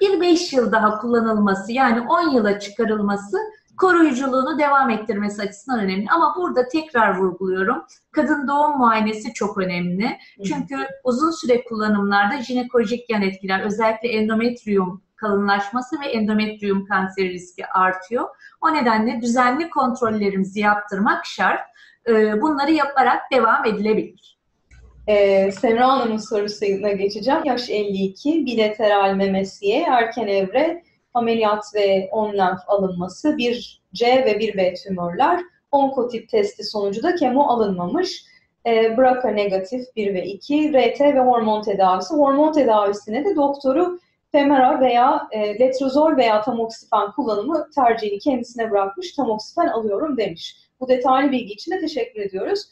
bir 5 yıl daha kullanılması, yani 10 yıla çıkarılması koruyuculuğunu devam ettirmesi açısından önemli. Ama burada tekrar vurguluyorum, kadın doğum muayenesi çok önemli. Çünkü uzun süre kullanımlarda jinekolojik yan etkiler, özellikle endometriyum kalınlaşması ve endometriyum kanseri riski artıyor. O nedenle düzenli kontrollerimizi yaptırmak şart. Bunları yaparak devam edilebilir. Semra Hanım'ın sorusuna geçeceğim. Yaş 52, bilateral memesiye, erken evre, ameliyat ve 10 lenf alınması, bir C ve bir B tümörler, onkotip testi sonucu da kemo alınmamış, BRCA negatif 1 ve 2, RT ve hormon tedavisi. Hormon tedavisine de doktoru femera veya letrozol veya tamoksifen kullanımı tercihini kendisine bırakmış, tamoksifen alıyorum demiş. Bu detaylı bilgi için de teşekkür ediyoruz.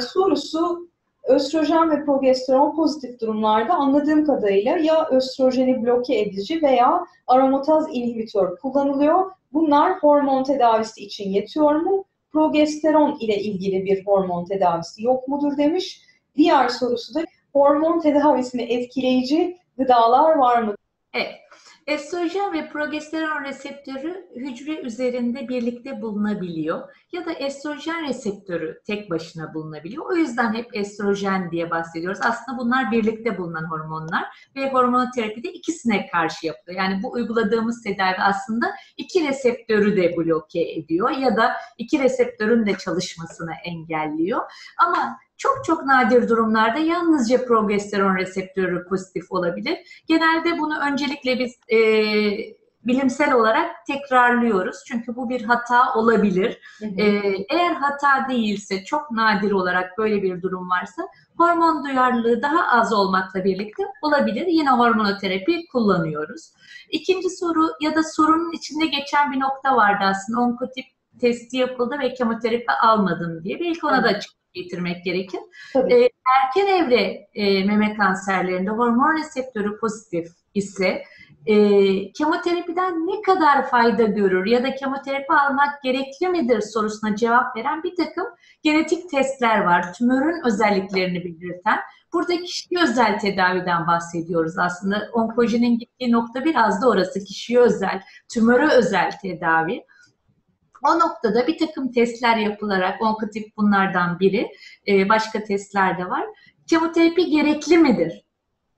Sorusu, östrojen ve progesteron pozitif durumlarda anladığım kadarıyla ya östrojeni bloke edici veya aromataz inhibitör kullanılıyor. Bunlar hormon tedavisi için yetiyor mu? Progesteron ile ilgili bir hormon tedavisi yok mudur demiş. Diğer sorusu da hormon tedavisini etkileyici gıdalar var mı? Evet. Östrojen ve progesteron reseptörü hücre üzerinde birlikte bulunabiliyor ya da östrojen reseptörü tek başına bulunabiliyor. O yüzden hep östrojen diye bahsediyoruz. Aslında bunlar birlikte bulunan hormonlar ve hormonoterapide ikisine karşı yapılıyor. Yani bu uyguladığımız tedavi aslında iki reseptörü de bloke ediyor ya da iki reseptörün de çalışmasını engelliyor. Ama çok çok nadir durumlarda yalnızca progesteron reseptörü pozitif olabilir. Genelde bunu öncelikle biz bilimsel olarak tekrarlıyoruz. Çünkü bu bir hata olabilir. Eğer hata değilse, çok nadir olarak böyle bir durum varsa hormon duyarlılığı daha az olmakla birlikte olabilir. Yine hormonoterapi kullanıyoruz. İkinci soru ya da sorunun içinde geçen bir nokta vardı aslında. Onkotip testi yapıldı ve kemoterapi almadım diye. Belki ona da açıklayalım, getirmek gerekir. Erken evre meme kanserlerinde hormon reseptörü pozitif ise kemoterapiden ne kadar fayda görür ya da kemoterapi almak gerekli midir sorusuna cevap veren bir takım genetik testler var. Tümörün özelliklerini belirten. Burada kişiye özel tedaviden bahsediyoruz aslında. Onkolojinin gittiği nokta biraz da orası. Kişiye özel, tümöre özel tedavi. O noktada bir takım testler yapılarak, onkotip bunlardan biri, başka testler de var. Kemoterapi gerekli midir?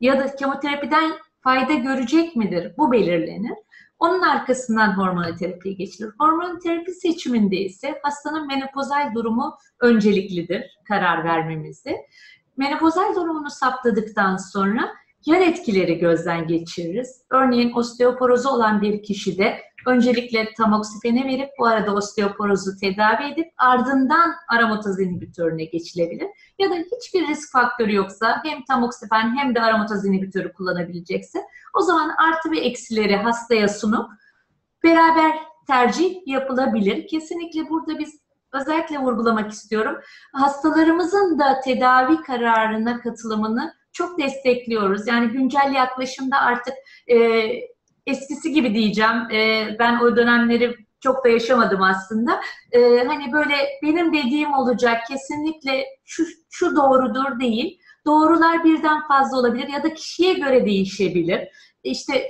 Ya da kemoterapiden fayda görecek midir? Bu belirlenir. Onun arkasından hormonoterapiye geçilir. Hormonoterapi seçiminde ise hastanın menopozal durumu önceliklidir karar vermemizde. Menopozal durumunu saptadıktan sonra yan etkileri gözden geçiririz. Örneğin osteoporozu olan bir kişide öncelikle tamoksifene verip bu arada osteoporozu tedavi edip ardından aromataz inhibitörüne geçilebilir. Ya da hiçbir risk faktörü yoksa hem tamoksifen hem de aromataz inhibitörü kullanabilecekse o zaman artı ve eksileri hastaya sunup beraber tercih yapılabilir. Kesinlikle burada biz özellikle vurgulamak istiyorum. Hastalarımızın da tedavi kararına katılımını çok destekliyoruz. Yani güncel yaklaşımda artık eskisi gibi diyeceğim. Ben o dönemleri çok da yaşamadım aslında. Hani böyle benim dediğim olacak, kesinlikle şu doğrudur değil. Doğrular birden fazla olabilir ya da kişiye göre değişebilir. İşte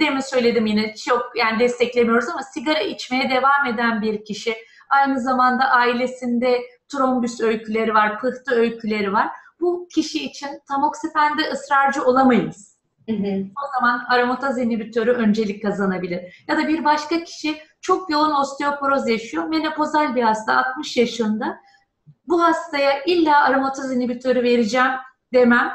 demin söyledim, yine çok yani desteklemiyoruz ama sigara içmeye devam eden bir kişi, aynı zamanda ailesinde trombüs öyküleri var, pıhtı öyküleri var. Bu kişi için tamoksifende ısrarcı olamayız. O zaman aromataz inhibitörü öncelik kazanabilir. Ya da bir başka kişi çok yoğun osteoporoz yaşıyor. Menopozal bir hasta, 60 yaşında. Bu hastaya illa aromataz inhibitörü vereceğim demem.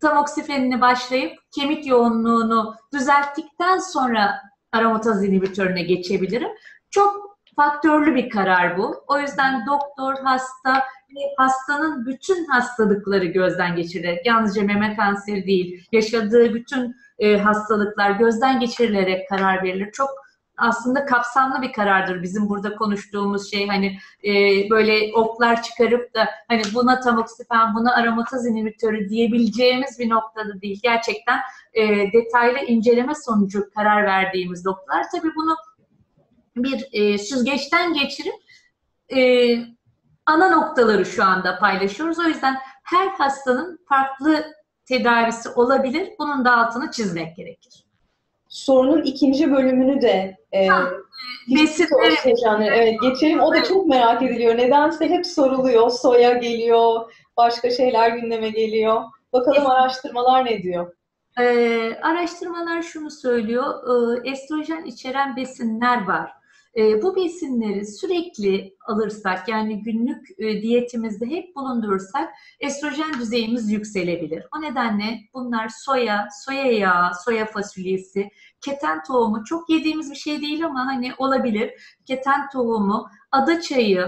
Tamoksifenini başlayıp kemik yoğunluğunu düzelttikten sonra aromataz inhibitörüne geçebilirim. Çok faktörlü bir karar bu. O yüzden doktor, hasta hastanın bütün hastalıkları gözden geçirilerek, yalnızca meme kanseri değil, yaşadığı bütün hastalıklar gözden geçirilerek karar verilir. Çok aslında kapsamlı bir karardır bizim burada konuştuğumuz şey. Hani böyle oklar çıkarıp da hani buna tamoksifen, buna aromataz inhibitörü diyebileceğimiz bir noktada değil. Gerçekten detaylı inceleme sonucu karar verdiğimiz noktalar. Tabii bunu bir süzgeçten geçirip ana noktaları şu anda paylaşıyoruz. O yüzden her hastanın farklı tedavisi olabilir. Bunun da altını çizmek gerekir. Sorunun ikinci bölümünü de geçelim. O da çok merak ediliyor. Nedense hep soruluyor. Soya geliyor, başka şeyler gündeme geliyor. Bakalım araştırmalar ne diyor? Araştırmalar şunu söylüyor. Estrojen içeren besinler var. Bu besinleri sürekli alırsak, yani günlük diyetimizde hep bulundurursak estrojen düzeyimiz yükselebilir. O nedenle bunlar soya, soya yağı, soya fasulyesi, keten tohumu, çok yediğimiz bir şey değil ama hani olabilir. Keten tohumu, adaçayı,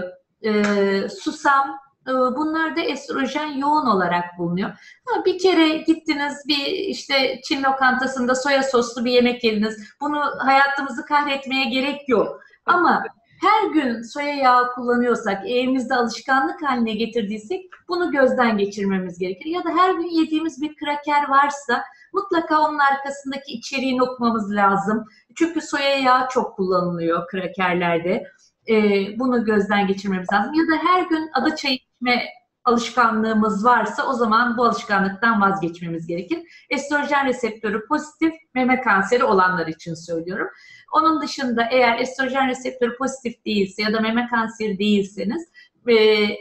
susam, bunlarda estrojen yoğun olarak bulunuyor. Ha, bir kere gittiniz bir işte Çin lokantasında soya soslu bir yemek yediniz. Bunu hayatımızı kahretmeye gerek yok. Ama her gün soya yağı kullanıyorsak, evimizde alışkanlık haline getirdiysek bunu gözden geçirmemiz gerekir. Ya da her gün yediğimiz bir kraker varsa mutlaka onun arkasındaki içeriğini okumamız lazım. Çünkü soya yağı çok kullanılıyor krakerlerde. Bunu gözden geçirmemiz lazım. Ya da her gün adaçayı içme alışkanlığımız varsa o zaman bu alışkanlıktan vazgeçmemiz gerekir. Estrojen reseptörü pozitif meme kanseri olanlar için söylüyorum. Onun dışında eğer estrojen reseptörü pozitif değilse ya da meme kanseri değilseniz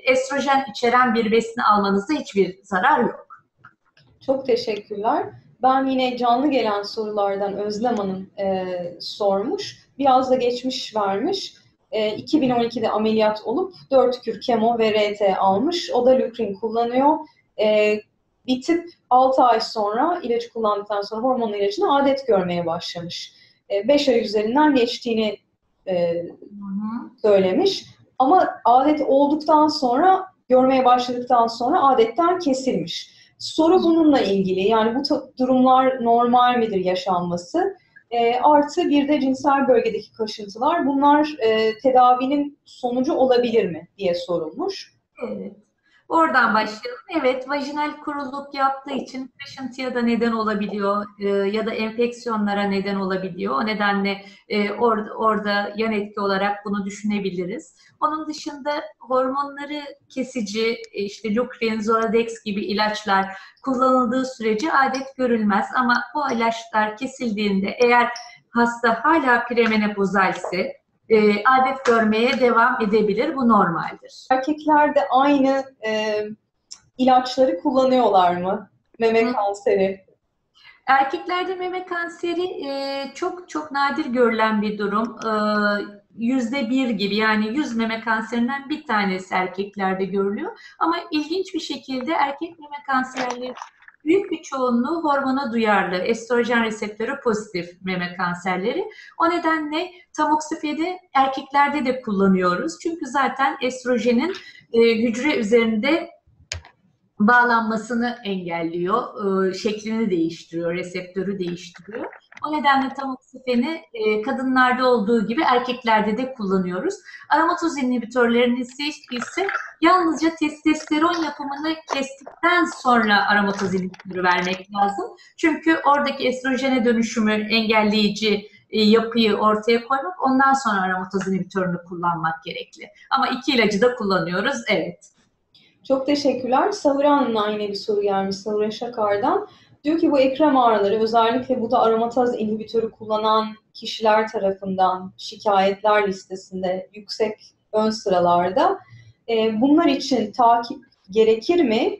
estrojen içeren bir besin almanızda hiçbir zarar yok. Çok teşekkürler. Ben yine canlı gelen sorulardan Özlem Hanım sormuş. Biraz da geçmiş vermiş. 2012'de ameliyat olup 4 kür kemo ve RT almış. O da lükrin kullanıyor. Bitip 6 ay sonra ilacı kullandıktan sonra hormon ilacını adet görmeye başlamış. 5 ay üzerinden geçtiğini söylemiş. Ama adet olduktan sonra, görmeye başladıktan sonra adetten kesilmiş. Soru bununla ilgili. Yani bu durumlar normal midir yaşanması? Artı bir de cinsel bölgedeki kaşıntılar, bunlar tedavinin sonucu olabilir mi diye sorulmuş. Evet. Oradan başlayalım. Evet, vajinal kuruluk yaptığı için kaşıntıya da neden olabiliyor ya da enfeksiyonlara neden olabiliyor. O nedenle orada yan etki olarak bunu düşünebiliriz. Onun dışında hormonları kesici, işte lükrin, Zoladex gibi ilaçlar kullanıldığı sürece adet görülmez. Ama bu ilaçlar kesildiğinde eğer hasta hala premenopozalse adet görmeye devam edebilir. Bu normaldir. Erkekler de aynı ilaçları kullanıyorlar mı? Meme kanseri. Erkeklerde meme kanseri çok çok nadir görülen bir durum. %1 gibi, yani 100 meme kanserinden bir tanesi erkeklerde görülüyor. Ama ilginç bir şekilde erkek meme kanserleri büyük bir çoğunluğu hormona duyarlı, estrojen reseptörü pozitif meme kanserleri. O nedenle tamoksifeni erkeklerde de kullanıyoruz. Çünkü zaten estrojenin hücre üzerinde bağlanmasını engelliyor, şeklini değiştiriyor, reseptörü değiştiriyor. O nedenle tamoksifeni kadınlarda olduğu gibi erkeklerde de kullanıyoruz. Aromataz inhibitörlerinin ise yalnızca testosteron yapımını kestikten sonra aromataz inhibitörü vermek lazım. Çünkü oradaki estrojene dönüşümü engelleyici yapıyı ortaya koymak, ondan sonra aromataz inhibitörünü kullanmak gerekli. Ama iki ilacı da kullanıyoruz, evet. Çok teşekkürler. Sabıra Hanım'dan yine bir soru gelmiş, Sabıra Şakar'dan. Diyor ki bu ekrem ağrıları, özellikle bu da aromataz inhibitörü kullanan kişiler tarafından şikayetler listesinde yüksek, ön sıralarda. Bunlar için takip gerekir mi?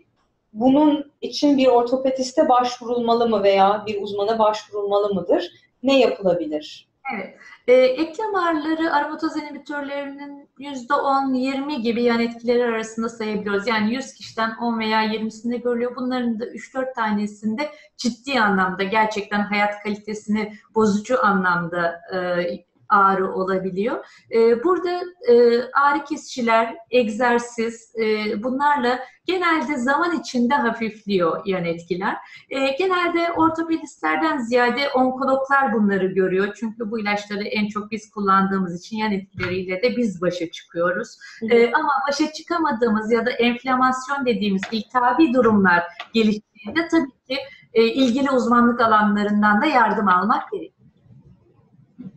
Bunun için bir ortopediste başvurulmalı mı veya bir uzmana başvurulmalı mıdır? Ne yapılabilir? Evet. Eklem ağrıları aromataz inhibitörlerinin %10-20 gibi yan etkileri arasında sayabiliyoruz. Yani 100 kişiden 10 veya 20'sinde görülüyor. Bunların da 3-4 tanesinde ciddi anlamda gerçekten hayat kalitesini bozucu anlamda ağrı olabiliyor. Burada ağrı kesiciler, egzersiz, bunlarla genelde zaman içinde hafifliyor yan etkiler. Genelde ortopedistlerden ziyade onkologlar bunları görüyor. Çünkü bu ilaçları en çok biz kullandığımız için yan etkileriyle de biz başa çıkıyoruz. Ama başa çıkamadığımız ya da enflamasyon dediğimiz iltihabi durumlar geliştiğinde tabii ki ilgili uzmanlık alanlarından da yardım almak gerekiyor.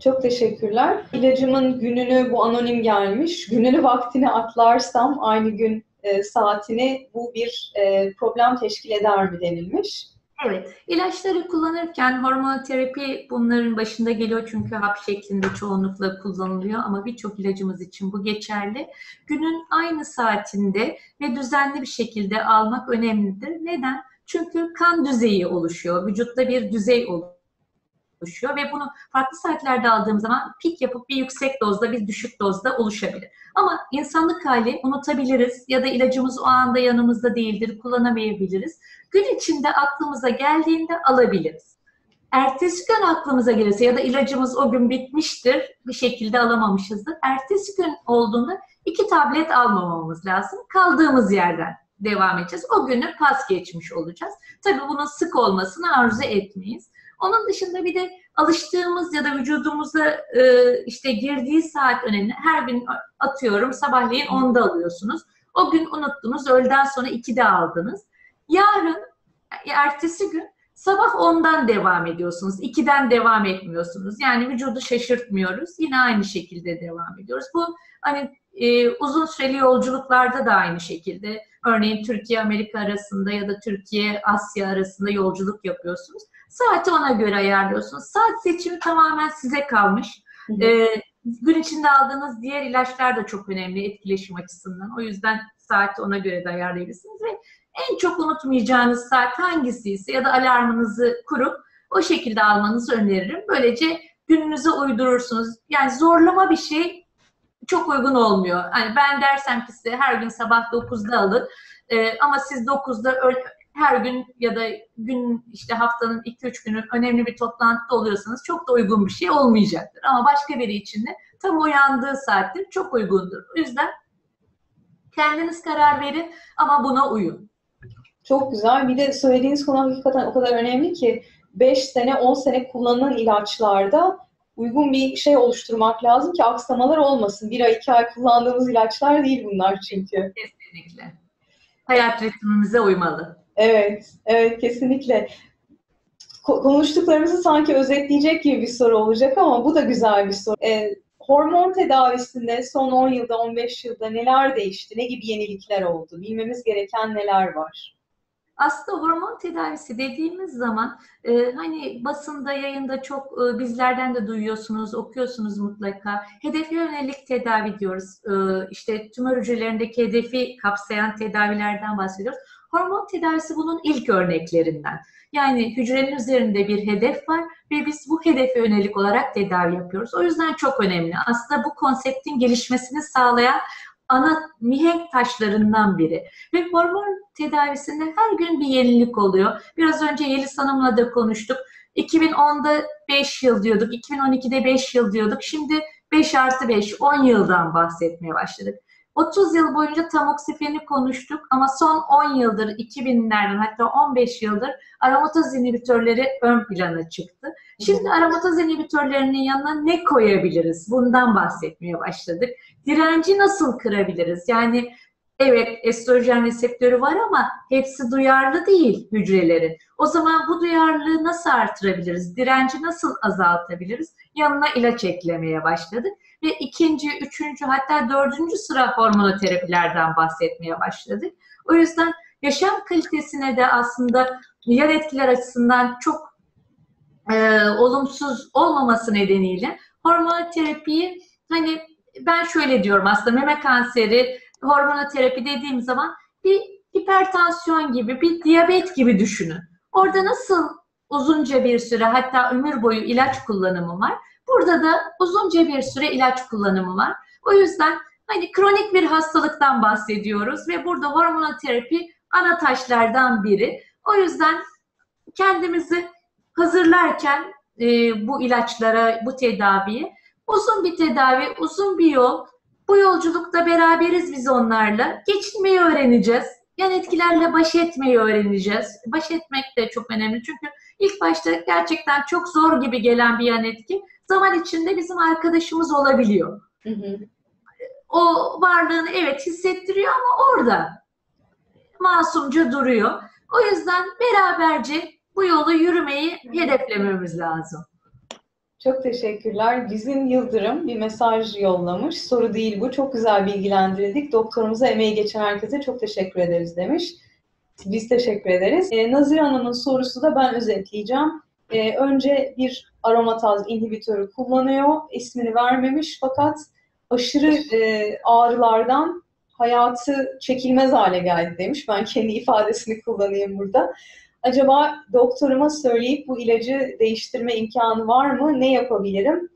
Çok teşekkürler. İlacımın gününü, bu anonim gelmiş, gününü vaktini atlarsam aynı gün saatini, bu bir problem teşkil eder mi denilmiş. Evet, ilaçları kullanırken hormonoterapi bunların başında geliyor çünkü hap şeklinde çoğunlukla kullanılıyor ama birçok ilacımız için bu geçerli. Günün aynı saatinde ve düzenli bir şekilde almak önemlidir. Neden? Çünkü kan düzeyi oluşuyor, vücutta bir düzey oluşuyor ve bunu farklı saatlerde aldığım zaman pik yapıp bir yüksek dozda, bir düşük dozda oluşabilir. Ama insanlık hali, unutabiliriz ya da ilacımız o anda yanımızda değildir, kullanamayabiliriz. Gün içinde aklımıza geldiğinde alabiliriz. Ertesi gün aklımıza gelirse ya da ilacımız o gün bitmiştir, bir şekilde alamamışızdır. Ertesi gün olduğunda 2 tablet almamamız lazım, kaldığımız yerden devam edeceğiz. O günü pas geçmiş olacağız. Tabii bunun sık olmasını arzu etmeyiz. Onun dışında bir de alıştığımız ya da vücudumuza işte girdiği saat önemli. Her gün atıyorum sabahleyin 10'da alıyorsunuz. O gün unuttunuz, öğleden sonra 2'de aldınız. Yarın, ertesi gün sabah 10'dan devam ediyorsunuz. 2'den devam etmiyorsunuz. Yani vücudu şaşırtmıyoruz. Yine aynı şekilde devam ediyoruz. Bu hani uzun süreli yolculuklarda da aynı şekilde. Örneğin Türkiye-Amerika arasında ya da Türkiye-Asya arasında yolculuk yapıyorsunuz. Saati ona göre ayarlıyorsunuz. Saat seçimi tamamen size kalmış. Gün içinde aldığınız diğer ilaçlar da çok önemli etkileşim açısından. O yüzden saati ona göre de ayarlayabilirsiniz. Ve en çok unutmayacağınız saat hangisiyse ya da alarmınızı kurup o şekilde almanızı öneririm. Böylece gününüze uydurursunuz. Yani zorlama bir şey çok uygun olmuyor. Yani ben dersem ki size her gün sabah 9'da alın ama siz 9'da her gün ya da gün işte haftanın 2-3 günü önemli bir toplantıda oluyorsanız çok da uygun bir şey olmayacaktır. Ama başka biri için de tam uyandığı saattir, çok uygundur. O yüzden kendiniz karar verin ama buna uyun. Çok güzel. Bir de söylediğiniz konu hakikaten o kadar önemli ki 5 sene, 10 sene kullanılan ilaçlarda uygun bir şey oluşturmak lazım ki aksamalar olmasın. 1 ay, 2 ay kullandığımız ilaçlar değil bunlar çünkü. Kesinlikle. Hayat ritmimize uymalı. Evet, evet kesinlikle. Konuştuklarımızı sanki özetleyecek gibi bir soru olacak ama bu da güzel bir soru. Hormon tedavisinde son 10 yılda, 15 yılda neler değişti? Ne gibi yenilikler oldu? Bilmemiz gereken neler var? Aslında hormon tedavisi dediğimiz zaman hani basında, yayında çok bizlerden de duyuyorsunuz, okuyorsunuz mutlaka. Hedefe yönelik tedavi diyoruz. İşte tümör hücrelerindeki hedefi kapsayan tedavilerden bahsediyoruz. Hormon tedavisi bunun ilk örneklerinden. Yani hücrenin üzerinde bir hedef var ve biz bu hedefe yönelik olarak tedavi yapıyoruz. O yüzden çok önemli. Aslında bu konseptin gelişmesini sağlayan ana mihenk taşlarından biri. Ve hormon tedavisinde her gün bir yenilik oluyor. Biraz önce Yeliz Hanım'la da konuştuk. 2010'da 5 yıl diyorduk, 2012'de 5 yıl diyorduk. Şimdi 5+5, 10 yıldan bahsetmeye başladık. 30 yıl boyunca tamoksifeni konuştuk ama son 10 yıldır, 2000'lerden hatta 15 yıldır aromataz inhibitörleri ön plana çıktı. Şimdi aromataz inhibitörlerinin yanına ne koyabiliriz? Bundan bahsetmeye başladık. Direnci nasıl kırabiliriz? Yani evet estrojen reseptörü var ama hepsi duyarlı değil hücrelerin. O zaman bu duyarlılığı nasıl artırabiliriz? Direnci nasıl azaltabiliriz? Yanına ilaç eklemeye başladık. Ve 2., 3. hatta 4. sıra hormonoterapilerden bahsetmeye başladık. O yüzden yaşam kalitesine de aslında yan etkiler açısından çok olumsuz olmaması nedeniyle hormonoterapiyi hani ben şöyle diyorum aslında meme kanseri, hormonoterapi dediğim zaman bir hipertansiyon gibi, bir diyabet gibi düşünün. Orada nasıl uzunca bir süre hatta ömür boyu ilaç kullanımı var. Burada da uzunca bir süre ilaç kullanımı var. O yüzden hani kronik bir hastalıktan bahsediyoruz ve burada hormonoterapi ana taşlardan biri. O yüzden kendimizi hazırlarken bu ilaçlara, bu tedaviye Uzun bir tedavi, uzun bir yol. Bu yolculukta beraberiz biz onlarla. Geçinmeyi öğreneceğiz. Yan etkilerle baş etmeyi öğreneceğiz. Baş etmek de çok önemli. Çünkü ilk başta gerçekten çok zor gibi gelen bir yan etki zaman içinde bizim arkadaşımız olabiliyor. Hı hı. O varlığını evet hissettiriyor ama orada masumca duruyor. O yüzden beraberce bu yolu yürümeyi hedeflememiz lazım. Çok teşekkürler. Yüzin Yıldırım bir mesaj yollamış. Soru değil bu. Çok güzel bilgilendirildik. Doktorumuza, emeği geçen herkese çok teşekkür ederiz demiş. Biz teşekkür ederiz. Nazire Hanım'ın sorusu da ben özetleyeceğim. Önce bir aromataz inhibitörü kullanıyor. İsmini vermemiş fakat aşırı ağrılardan hayatı çekilmez hale geldi demiş. Ben kendi ifadesini kullanayım burada. Acaba doktoruma söyleyip bu ilacı değiştirme imkanı var mı? Ne yapabilirim?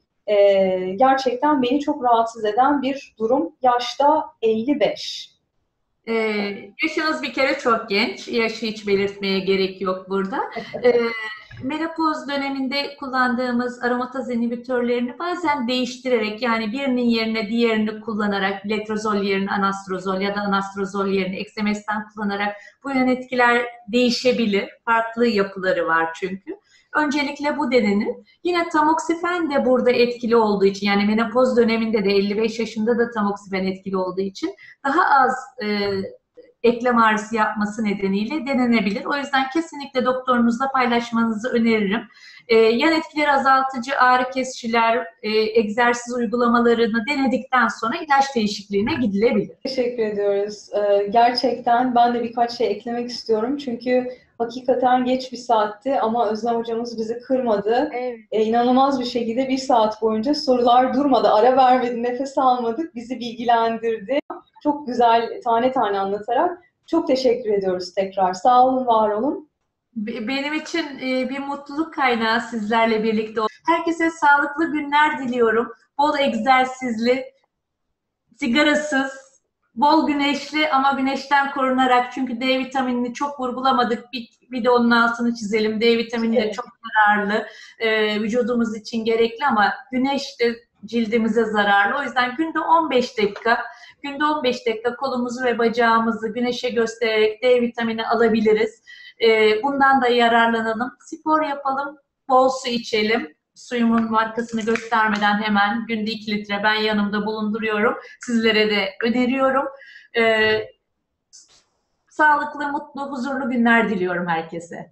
Gerçekten beni çok rahatsız eden bir durum. Yaşta 55. Yaşınız bir kere çok genç. Yaşı hiç belirtmeye gerek yok burada. Menopoz döneminde kullandığımız aromataz inhibitörlerini bazen değiştirerek, yani birinin yerine diğerini kullanarak, letrozol yerine anastrozol ya da anastrozol yerine eksemestan kullanarak bu yan etkiler değişebilir. Farklı yapıları var çünkü. Öncelikle bu denenir. Yine tamoksifen de burada etkili olduğu için, yani menopoz döneminde de 55 yaşında da tamoksifen etkili olduğu için daha az eklem ağrısı yapması nedeniyle denenebilir. O yüzden kesinlikle doktorunuzla paylaşmanızı öneririm. Yan etkileri azaltıcı ağrı kesiciler, egzersiz uygulamalarını denedikten sonra ilaç değişikliğine gidilebilir. Teşekkür ediyoruz. Gerçekten ben de birkaç şey eklemek istiyorum. Çünkü hakikaten geç bir saatti ama Özlem hocamız bizi kırmadı. Evet. İnanılmaz bir şekilde bir saat boyunca sorular durmadı. Ara vermedi, nefes almadık. Bizi bilgilendirdi. Çok güzel tane tane anlatarak çok teşekkür ediyoruz tekrar. Sağ olun, var olun. Benim için bir mutluluk kaynağı sizlerle birlikte. Herkese sağlıklı günler diliyorum. Bol egzersizli, sigarasız, bol güneşli ama güneşten korunarak, çünkü D vitaminini çok vurgulamadık. Bir de onun altını çizelim. D vitamini de çok zararlı. Vücudumuz için gerekli ama güneş de cildimize zararlı. O yüzden günde 15 dakika, kolumuzu ve bacağımızı güneşe göstererek D vitamini alabiliriz. Bundan da yararlanalım. Spor yapalım, bol su içelim. Suyumun markasını göstermeden hemen günde 2 litre ben yanımda bulunduruyorum. Sizlere de öneriyorum. Sağlıklı, mutlu, huzurlu günler diliyorum herkese.